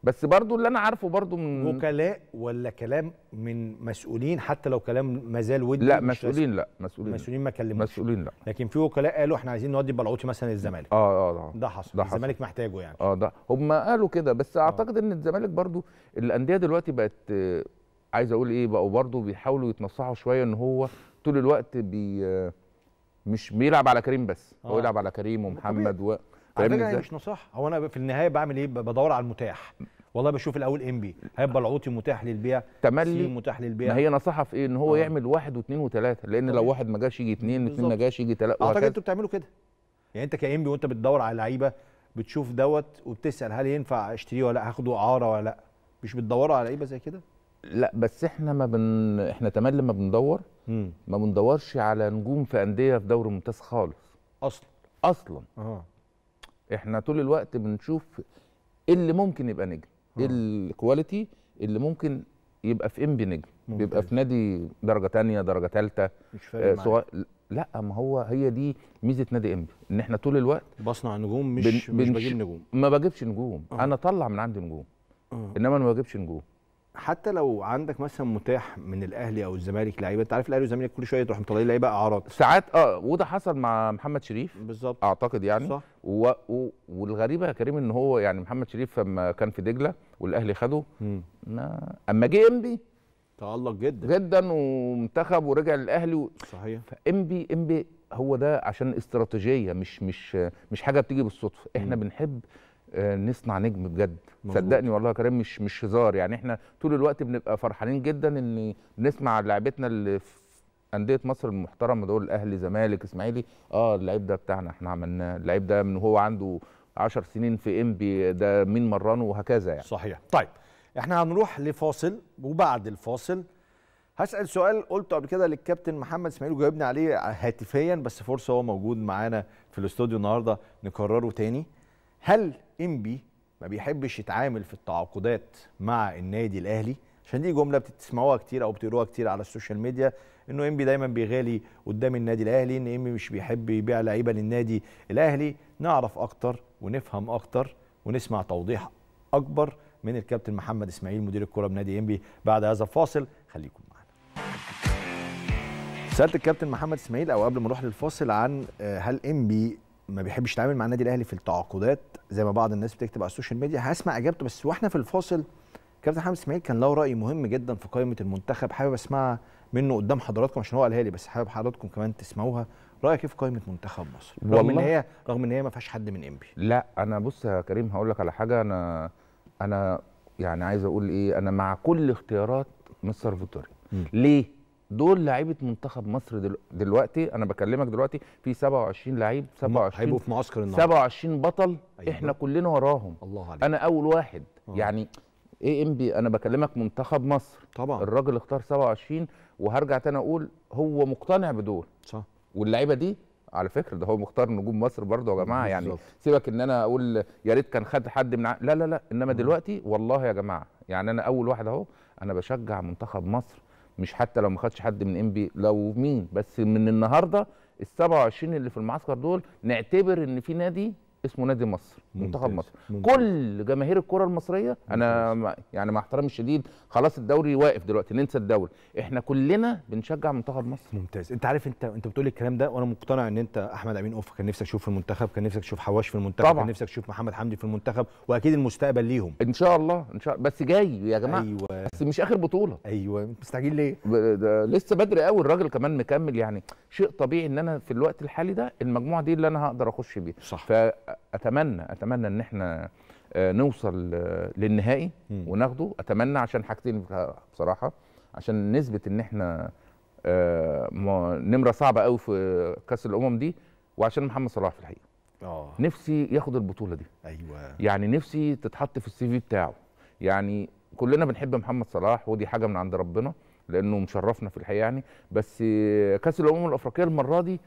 بس برضو اللي انا عارفه برضو من وكلاء ولا كلام من مسؤولين، حتى لو كلام مازال ودي. لا مسؤولين لا مسؤولين مسؤولين ما كلموش مسؤولين لا، لكن في وكلاء قالوا احنا عايزين نودي البلعوطي مثلا الزمالك اه اه ده حصل، الزمالك محتاجه يعني اه ده هم قالوا كده. بس اعتقد آه. ان الزمالك برضو الانديه دلوقتي بقت عايز اقول ايه، بقوا برضو بيحاولوا يتنصحوا شويه ان هو طول الوقت بي مش بيلعب على كريم بس آه. هو يلعب على كريم ومحمد و على فكره هي مش نصح. هو انا في النهايه بعمل ايه؟ بدور على المتاح والله، بشوف الاول امبي هيبقى العوطي متاح للبيع، تملي متاح للبيع. ما هي نصيحه في ايه؟ ان هو آه. يعمل واحد واثنين وثلاثه، لان طبعا. لو واحد ما جاش يجي اثنين، اثنين ما جاش يجي ثلاثه. اعتقد انتوا بتعملوا كده يعني، انت كامبي وانت بتدور على لعيبه بتشوف دوت وبتسال هل ينفع اشتريه ولا لا، هاخده اعاره ولا لا، مش بتدوروا على لعيبه زي كده؟ لا بس احنا ما بن احنا تملي ما بندور مم. ما بندورش على نجوم في انديه في دوري ممتاز خالص اصلا اصلا آه. احنا طول الوقت بنشوف ايه اللي ممكن يبقى نجم، ايه الكواليتي اللي ممكن يبقى في امبي نجم، بيبقى في نادي درجه ثانيه درجه ثالثه مش فارق آه سواء لا. ما هو هي دي ميزه نادي امبي، ان احنا طول الوقت بصنع نجوم مش بن... مش بجيب نجوم، ما بجيبش نجوم أوه. انا طلع من عندي نجوم أوه. انما انا ما بجيبش نجوم. حتى لو عندك مثلا متاح من الاهلي او الزمالك لعيبه، انت عارف الاهلي والزمالك كل شويه تروح مطلعين لعيبه اعراض ساعات اه وده حصل مع محمد شريف بالظبط اعتقد يعني صح. و... و... والغريبه يا كريم ان هو يعني محمد شريف لما كان في دجله والاهلي خده ما... اما جه امبي تالق جدا جدا ومنتخب ورجع للاهلي و... صحيح. فامبي امبي هو ده عشان استراتيجيه، مش مش مش حاجه بتيجي بالصدفه. احنا م. بنحب نصنع نجم بجد مزبوط. صدقني والله يا كريم مش مش هزار يعني، احنا طول الوقت بنبقى فرحانين جدا ان بنسمع لعيبتنا اللي في انديه مصر المحترمه دول، الاهلي زمالك اسماعيلي، اه اللعيب ده بتاعنا احنا عملناه، اللعيب ده من هو عنده عشر سنين في امبي ده مين مرانه وهكذا يعني. صحيح. طيب احنا هنروح لفاصل، وبعد الفاصل هسال سؤال قلته قبل كده للكابتن محمد اسماعيل وجاوبني عليه هاتفيا، بس فرصه هو موجود معانا في الاستوديو النهارده نكرره تاني. هل امبي ما بيحبش يتعامل في التعاقدات مع النادي الاهلي؟ عشان دي جمله بتسمعوها كتير او بتقروها كتير على السوشيال ميديا، انه امبي دايما بيغالي قدام النادي الاهلي، ان امبي مش بيحب يبيع لعيبه للنادي الاهلي. نعرف اكتر ونفهم اكتر ونسمع توضيح اكبر من الكابتن محمد اسماعيل مدير الكره بنادي امبي بعد هذا الفاصل، خليكم معنا. سالت الكابتن محمد اسماعيل او قبل ما نروح للفاصل عن هل امبي ما بيحبش يتعامل مع النادي الاهلي في التعاقدات زي ما بعض الناس بتكتب على السوشيال ميديا، هسمع اجابته بس واحنا في الفاصل كابتن محمد اسماعيل كان له راي مهم جدا في قائمه المنتخب، حابب اسمعها منه قدام حضراتكم عشان هو قالها لي، بس حابب حضراتكم كمان تسمعوها. رايك ايه في قائمه منتخب مصر رغم ان هي رغم ان هي ما فيهاش حد من انبي؟ لا انا بص يا كريم هقول لك على حاجه، انا انا يعني عايز اقول ايه، انا مع كل اختيارات مستر فيتوريا. ليه؟ دول لعيبه منتخب مصر دلوقتي، انا بكلمك دلوقتي في سبعة وعشرين لعيب، سبعة وعشرين هيبقوا في معسكر النهارده، سبعة وعشرين بطل. أيوة. احنا كلنا وراهم. الله عليك. انا اول واحد. أوه. يعني ايه انبي؟ انا بكلمك منتخب مصر طبعا، الراجل اختار سبعة وعشرين، وهرجع تاني اقول هو مقتنع بدول صح، واللعيبه دي على فكره ده هو مختار نجوم مصر برضه يا جماعه. يعني سيبك ان انا اقول يا ريت كان خد حد من ع... لا لا لا، انما دلوقتي والله يا جماعه يعني انا اول واحد اهو، انا بشجع منتخب مصر، مش حتى لو ما خدش حد من انبي لو مين، بس من النهارده ال سبعة وعشرين اللي في المعسكر دول نعتبر ان في نادي اسمه نادي مصر، منتخب مصر. ممتاز. كل جماهير الكره المصريه انا ممتاز. يعني مع احترامي الشديد خلاص الدوري واقف دلوقتي، ننسى الدوري، احنا كلنا بنشجع منتخب مصر. ممتاز. انت عارف انت انت بتقول الكلام ده وانا مقتنع ان انت احمد امين اوف كان نفسك تشوف في المنتخب، كان نفسك تشوف حواش في المنتخب طبعا. كان نفسك تشوف محمد حمدي في المنتخب، واكيد المستقبل ليهم ان شاء الله ان شاء الله، بس جاي يا جماعه. أيوة. بس مش اخر بطوله. ايوه مستعجل ليه؟ لسه بدري قوي، الراجل كمان مكمل، يعني شيء طبيعي ان انا في الوقت الحالي ده المجموعه دي اللي انا هقدر اخش بيها صح. اتمنى اتمنى ان احنا نوصل للنهائي وناخده، اتمنى عشان حاجتين بصراحه، عشان نثبت ان احنا نمره صعبه قوي في كاس الامم دي، وعشان محمد صلاح في الحقيقه اه نفسي ياخد البطوله دي. ايوه يعني نفسي تتحط في السي في بتاعه، يعني كلنا بنحب محمد صلاح ودي حاجه من عند ربنا لانه مشرفنا في الحقيقه يعني، بس كاس الامم الافريقيه المره دي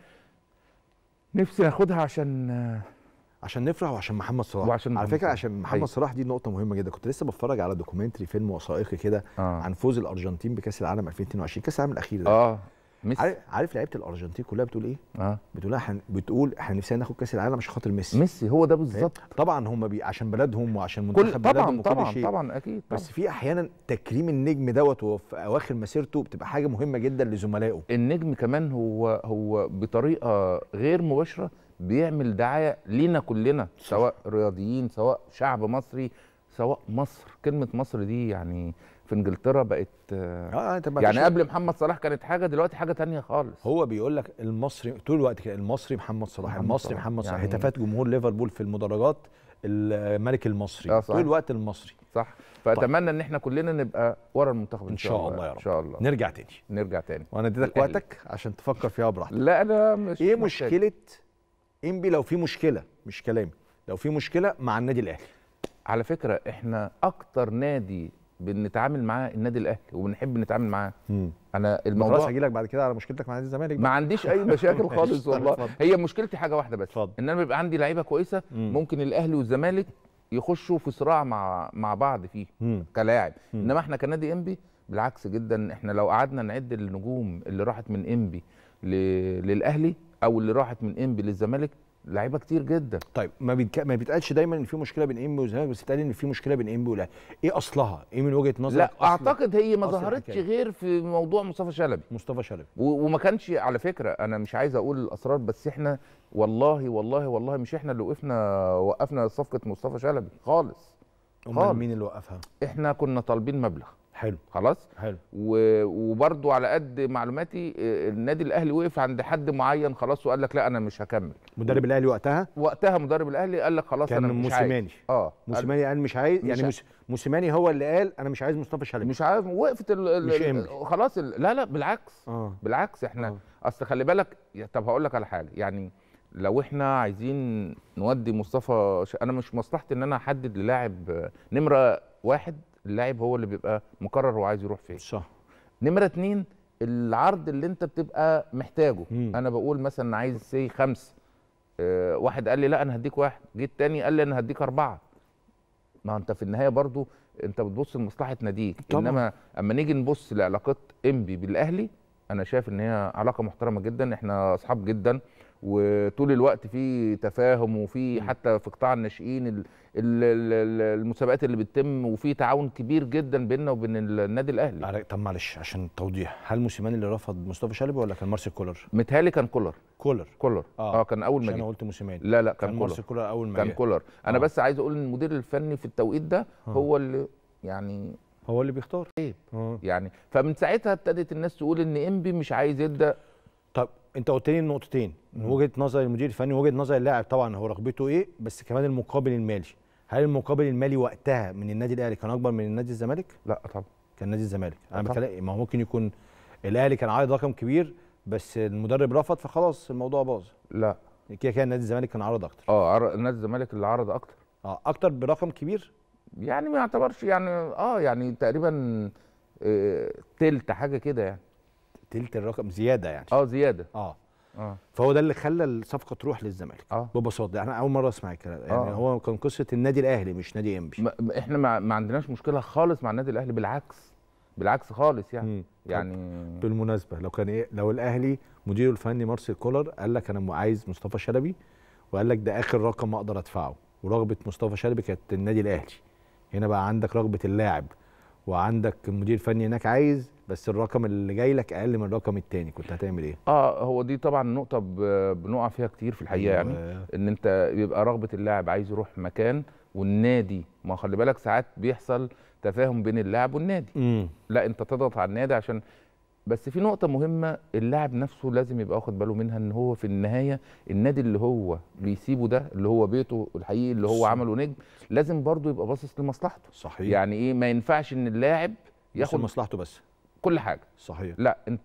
نفسي ناخدها عشان عشان نفرح وعشان محمد صلاح. وعشان على فكره عشان محمد صلاح دي نقطه مهمه جدا، كنت لسه بتفرج على دوكيومنتري فيلم وثائقي كده آه. عن فوز الارجنتين بكاس العالم ألفين واثنين وعشرين، كاس العالم الاخير ده اه ميسي. عارف لعيبه الارجنتين كلها بتقول ايه؟ اه بتقول احنا بتقول احنا نفسنا ناخد كاس العالم عشان خاطر ميسي. ميسي هو ده بالظبط طبعا، هم بي عشان بلدهم وعشان منتخب بلدهم وكل شيء طبعا طبعا اكيد طبعًا. بس في احيانا تكريم النجم دوت وهو في اواخر مسيرته بتبقى حاجه مهمه جدا لزملائه. النجم كمان هو هو بطريقه غير مباشره بيعمل دعايه لينا كلنا صح. سواء رياضيين سواء شعب مصري سواء مصر، كلمه مصر دي يعني في انجلترا بقت آه يعني قبل محمد صلاح كانت حاجه، دلوقتي حاجه ثانيه خالص. هو بيقول لك المصري طول الوقت كده، المصري محمد صلاح، المصري محمد صلاح، هتافات يعني جمهور ليفربول في المدرجات الملك المصري آه طول الوقت المصري صح. فاتمنى طيب. ان احنا كلنا نبقى ورا المنتخب ان شاء الله يا رب. ان شاء الله نرجع تاني نرجع تاني وانا اديتك وقتك عشان تفكر فيها براحتك. لا انا مش ايه مشكله انبي لو في مشكله، مش كلامي، لو في مشكله مع النادي الاهلي؟ على فكره احنا اكتر نادي بنتعامل معاه النادي الاهلي وبنحب نتعامل معاه. انا الموضوع خلاص هجيلك بعد كده على مشكلتك مع نادي الزمالك، ما عنديش اي مشاكل خالص والله. هي مشكلتي حاجه واحده بس، فضل. ان انا بيبقى عندي لعيبه كويسه مم. ممكن الاهلي والزمالك يخشوا في صراع مع مع بعض فيه مم. كلاعب، مم. انما احنا كنادي انبي بالعكس جدا، احنا لو قعدنا نعد النجوم اللي راحت من انبي ل... للاهلي او اللي راحت من انبي للزمالك لعيبه كتير جدا. طيب ما بيتك... ما بيتقالش دايما ان في مشكله بين انبي والزمالك، بس بيتقال ان في مشكله بين انبي والاهلي، ايه اصلها؟ ايه من وجهه نظرك؟ لا اعتقد هي ما ظهرتش غير في موضوع مصطفى شلبي. مصطفى شلبي و... وما كانش على فكره، انا مش عايز اقول الاسرار، بس احنا والله والله والله مش احنا اللي وقفنا وقفنا صفقه مصطفى شلبي خالص. امال مين اللي وقفها؟ احنا كنا طالبين مبلغ حلو خلاص حلو و... وبرضو على قد معلوماتي النادي الاهلي وقف عند حد معين خلاص وقال لك لا انا مش هكمل. مدرب الاهلي وقتها وقتها مدرب الاهلي قال لك خلاص انا مش عايز. موسيماني اه موسيماني قال مش عايز، يعني مش... موسيماني هو اللي قال انا مش عايز مصطفى شلبي، مش عايز. وقفت ال... مش ال... خلاص ال... لا لا بالعكس آه. بالعكس احنا آه. اصل خلي بالك. طب هقول لك على حاجه، يعني لو احنا عايزين نودي مصطفى ش... انا مش مصلحتي ان انا احدد للاعب نمره واحد، اللاعب هو اللي بيبقى مقرر هو عايز يروح فين صح. نمره اتنين العرض اللي انت بتبقى محتاجه مم. انا بقول مثلا عايز سي خمسه آه، واحد قال لي لا انا هديك واحد، جه التاني قال لي انا هديك اربعه، ما انت في النهايه برضو انت بتبص لمصلحه ناديك. انما اما نيجي نبص لعلاقه انبي بالاهلي انا شايف ان هي علاقه محترمه جدا، احنا اصحاب جدا وطول الوقت في تفاهم، وفي حتى في قطاع الناشئين المسابقات اللي بتتم، وفي تعاون كبير جدا بيننا وبين النادي الاهلي. طب معلش عشان توضيح، هل موسيماني اللي رفض مصطفى شلبي ولا كان مارسيل كولر؟ متهيألي كان كولر كولر كولر اه, آه كان اول ما جه. انا قلت موسيماني لا لا كان, كان مارسيل كولر اول ما جه كان كولر. انا آه. بس عايز اقول ان المدير الفني في التوقيت ده هو اللي يعني هو اللي بيختار. طيب آه. يعني فمن ساعتها ابتدت الناس تقول ان انبي مش عايز يبدا. طب انت قلت لي النقطتين، من وجهه نظر المدير الفني ووجهه نظر اللاعب طبعا هو رغبته ايه، بس كمان المقابل المالي. هل المقابل المالي وقتها من النادي الاهلي كان اكبر من النادي الزمالك؟ لا طبعا كان نادي الزمالك. انا بتكلم، ما هو ممكن يكون الاهلي كان عايز رقم كبير بس المدرب رفض فخلاص الموضوع باظ. لا كده كده نادي الزمالك كان عرض اكتر. اه نادي الزمالك اللي عرض اكتر. اه اكتر برقم كبير يعني ما يعتبرش يعني اه يعني تقريبا آه تلت حاجه كده يعني. تلت الرقم زياده يعني. اه زياده. اه اه فهو ده اللي خلى الصفقه تروح للزمالك. اه ببساطه انا اول مره اسمع الكلام يعني. آه. هو كان قصه النادي الاهلي مش نادي انبي. احنا ما, ما عندناش مشكله خالص مع النادي الاهلي، بالعكس بالعكس خالص يعني. مم. يعني بالمناسبه لو كان إيه، لو الاهلي مديره الفني مارسيل كولر قال لك انا عايز مصطفى شلبي وقال لك ده اخر رقم اقدر ادفعه، ورغبه مصطفى شلبي كانت النادي الاهلي، هنا بقى عندك رغبه اللاعب وعندك المدير الفني هناك عايز، بس الرقم اللي جاي لك اقل من الرقم الثاني، كنت هتعمل ايه؟ اه هو دي طبعا نقطه بنقع فيها كتير في الحقيقه يعني. آه. ان انت بيبقى رغبه اللاعب عايز يروح مكان والنادي، ما خلي بالك ساعات بيحصل تفاهم بين اللاعب والنادي. مم. لا انت تضغط على النادي عشان، بس في نقطه مهمه اللاعب نفسه لازم يبقى واخد باله منها، ان هو في النهايه النادي اللي هو بيسيبه ده اللي هو بيته الحقيقي اللي هو عمله نجم، لازم برضه يبقى باصص لمصلحته. صحيح. يعني ايه، ما ينفعش ان اللاعب ياخد مصلحته بس كل حاجه. صحيح. لا انت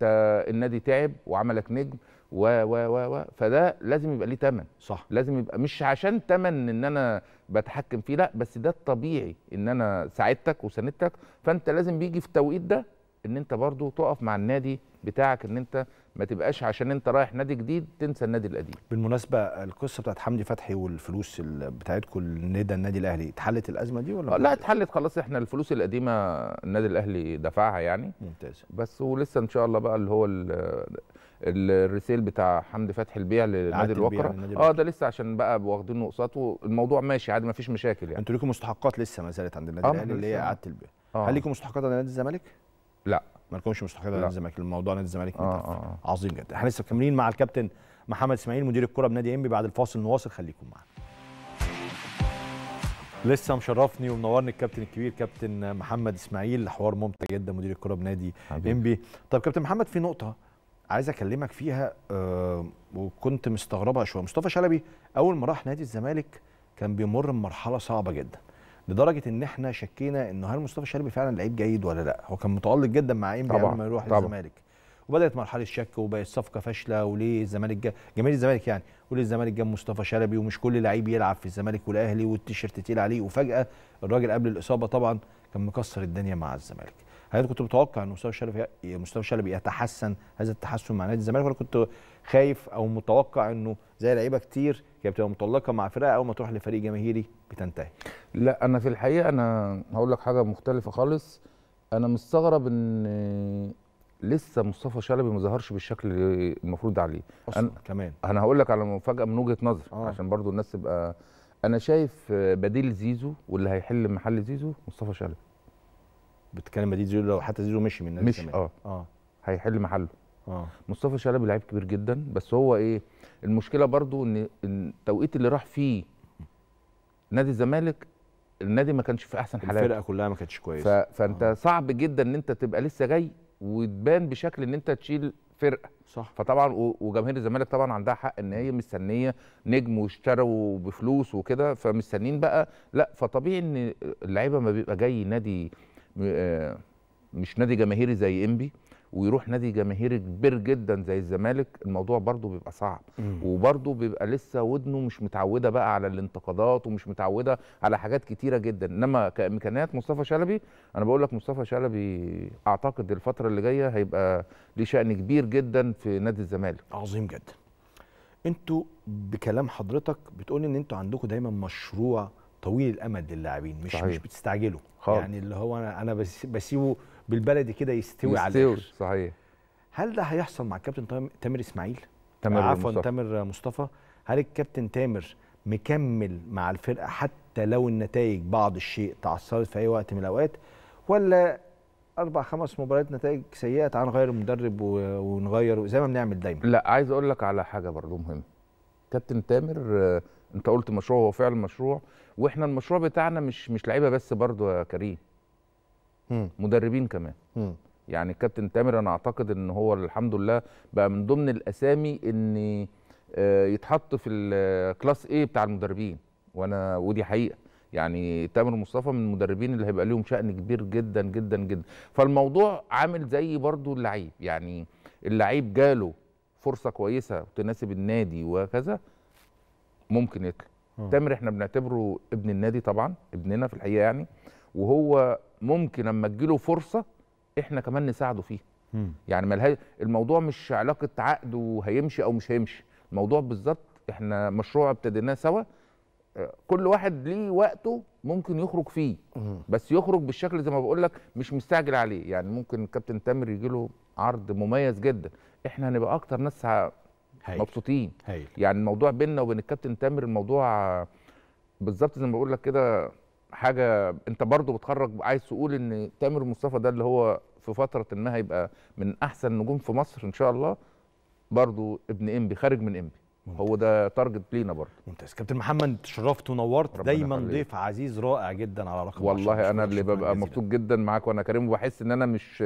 النادي تعب وعملك نجم و و و, و فده لازم يبقى ليه ثمن. صح. لازم يبقى، مش عشان ثمن ان انا بتحكم فيه، لا بس ده الطبيعي ان انا ساعدتك وساندتك، فانت لازم بيجي في التوقيت ده ان انت برضو تقف مع النادي بتاعك، ان انت ما تبقاش عشان انت رايح نادي جديد تنسى النادي القديم. بالمناسبه القصه بتاعت حمدي فتحي والفلوس بتاعتكم الندى النادي الاهلي، اتحلت الازمه دي ولا لا؟ اتحلت خلاص، احنا الفلوس القديمه النادي الاهلي دفعها يعني. ممتاز. بس ولسه ان شاء الله بقى اللي هو الرسيل بتاع حمدي فتحي، البيع لنادي الوقرة. اه ده لسه عشان بقى واخدينه اقساط والموضوع ماشي عادي ما فيش مشاكل يعني. انتوا ليكم مستحقات لسه ما زالت عند النادي الاهلي اللي هي اعاده البيع. هل ليكم مستحقات عند نادي الزمالك؟ لا ما لكمش مستحقات نادي الزمالك، الموضوع نادي الزمالك آه آه. عظيم جدا. احنا لسه مكملين مع الكابتن محمد اسماعيل مدير الكره بنادي انبي، بعد الفاصل نواصل، خليكم معانا. لسه مشرفني ومنورني الكابتن الكبير كابتن محمد اسماعيل، حوار ممتع جدا مدير الكره بنادي انبي. طب كابتن محمد في نقطه عايز اكلمك فيها أه وكنت مستغربها شويه، مصطفى شلبي اول ما راح نادي الزمالك كان بيمر بمرحله صعبه جدا لدرجه ان احنا شكينا انه هل مصطفى شلبي فعلا لعيب جيد ولا لا. هو كان متالق جدا مع انبي قبل ما يروح الزمالك، وبدات مرحله الشك وبقت صفقه فاشله، وليه الزمالك جا جماهير الزمالك يعني وليه الزمالك جاب مصطفى شلبي ومش كل لعيب يلعب في الزمالك والاهلي والتيشيرت تقيل عليه، وفجاه الراجل قبل الاصابه طبعا كان مكسر الدنيا مع الزمالك. هل كنت متوقع ان مصطفى شلبي مصطفى شلبي يتحسن هذا التحسن مع نادي الزمالك، ولا كنت خايف او متوقع انه زي لعيبه كتير هي بتبقى متالقه مع فرقه اول ما تروح لفريق جماهيري بتنتهي؟ لا انا في الحقيقه انا هقول لك حاجه مختلفه خالص، انا مستغرب ان لسه مصطفى شلبي ما ظهرش بالشكل اللي المفروض عليه. أنا كمان انا هقول لك على مفاجاه من وجهه نظر آه. عشان برضو الناس تبقى، انا شايف بديل زيزو واللي هيحل محل زيزو مصطفى شلبي. بتتكلم بديل زيزو لو حتى زيزو مشي من النادي مش الزمالك. اه اه هيحل محله. اه مصطفى شلبي لعيب كبير جدا، بس هو ايه المشكله برضو ان التوقيت اللي راح فيه نادي الزمالك النادي ما كانش في احسن حالاته، الفرقه كلها ما كانتش كويسه، فانت آه. صعب جدا ان انت تبقى لسه جاي وتبان بشكل ان انت تشيل فرقه. صح. فطبعا وجماهير الزمالك طبعا عندها حق ان هي مستنيه نجم واشتروا بفلوس وكده، فمستنين بقى لا، فطبيعي ان اللعيبه ما بيبقى جاي نادي مش نادي جماهيري زي انبي ويروح نادي جماهيري كبير جدا زي الزمالك، الموضوع برضو بيبقى صعب. مم. وبرضو بيبقى لسه ودنه مش متعوده بقى على الانتقادات ومش متعوده على حاجات كتيره جدا، انما كامكانيات مصطفى شلبي انا بقول لك مصطفى شلبي اعتقد الفتره اللي جايه هيبقى ليه شأن كبير جدا في نادي الزمالك. عظيم جدا. انتوا بكلام حضرتك بتقول ان انتوا عندكم دايما مشروع طويل الامد للاعبين، مش صحيح. مش بتستعجلوا خالص. يعني اللي هو انا انا بسيبه بالبلدي كده يستوي, يستوي على الاخر. صحيح. هل ده هيحصل مع الكابتن تامر اسماعيل؟ تامر عفوا تامر مصطفى، هل الكابتن تامر مكمل مع الفرقه حتى لو النتائج بعض الشيء تعثرت في اي وقت من الاوقات، ولا اربع خمس مباريات نتائج سيئه تعال نغير المدرب ونغير زي ما بنعمل دايما؟ لا عايز اقول لك على حاجه برضه مهمه. كابتن تامر انت قلت مشروع، هو فعلا مشروع، واحنا المشروع بتاعنا مش مش لعيبه بس برضه يا كريم. م. مدربين كمان. م. يعني الكابتن تامر انا اعتقد ان هو الحمد لله بقى من ضمن الاسامي ان يتحط في الكلاس ايه بتاع المدربين، وانا ودي حقيقه. يعني تامر مصطفى من المدربين اللي هيبقى ليهم شأن كبير جدا جدا جدا. فالموضوع عامل زي برضو اللعيب، يعني اللعيب جاله فرصه كويسه وتناسب النادي وكذا ممكن يطلع. تامر احنا بنعتبره ابن النادي طبعا، ابننا في الحقيقه يعني، وهو ممكن لما تجيله فرصه احنا كمان نساعده فيها. يعني ما الموضوع مش علاقه عقد وهيمشي او مش هيمشي، الموضوع بالظبط احنا مشروع ابتديناه سوا، كل واحد ليه وقته ممكن يخرج فيه، بس يخرج بالشكل زي ما بقول لك مش مستعجل عليه. يعني ممكن الكابتن تامر يجي له عرض مميز جدا، احنا هنبقى اكتر ناس مبسوطين. هيل. يعني الموضوع بيننا وبين الكابتن تامر الموضوع بالظبط زي ما بقول لك كده، حاجه انت برضو بتخرج عايز تقول ان تامر مصطفى ده اللي هو في فتره ما هيبقى من احسن نجوم في مصر ان شاء الله، برضو ابن انبي، خارج من انبي، هو ده تارجت لينا برضه. ممتاز. كابتن محمد تشرفت ونورت، دايما ضيف عزيز رائع جدا على رقم. والله انا اللي ببقى مبسوط جدا معاك وانا كريم، وبحس ان انا مش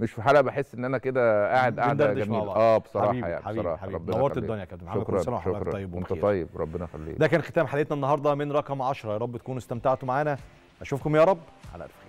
مش في حلقه، بحس ان انا كده قاعد قاعده جميله. اه بصراحه حبيبي يعني حبيبي بصراحه حبيبي. ربنا نورت الدنيا يا كابتن محمد، كل سنه وحضرتك طيب وانت طيب، ربنا يخليك. ده كان ختام حلقتنا النهارده من رقم عشرة، يا رب تكونوا استمتعتوا معانا، اشوفكم يا رب على الف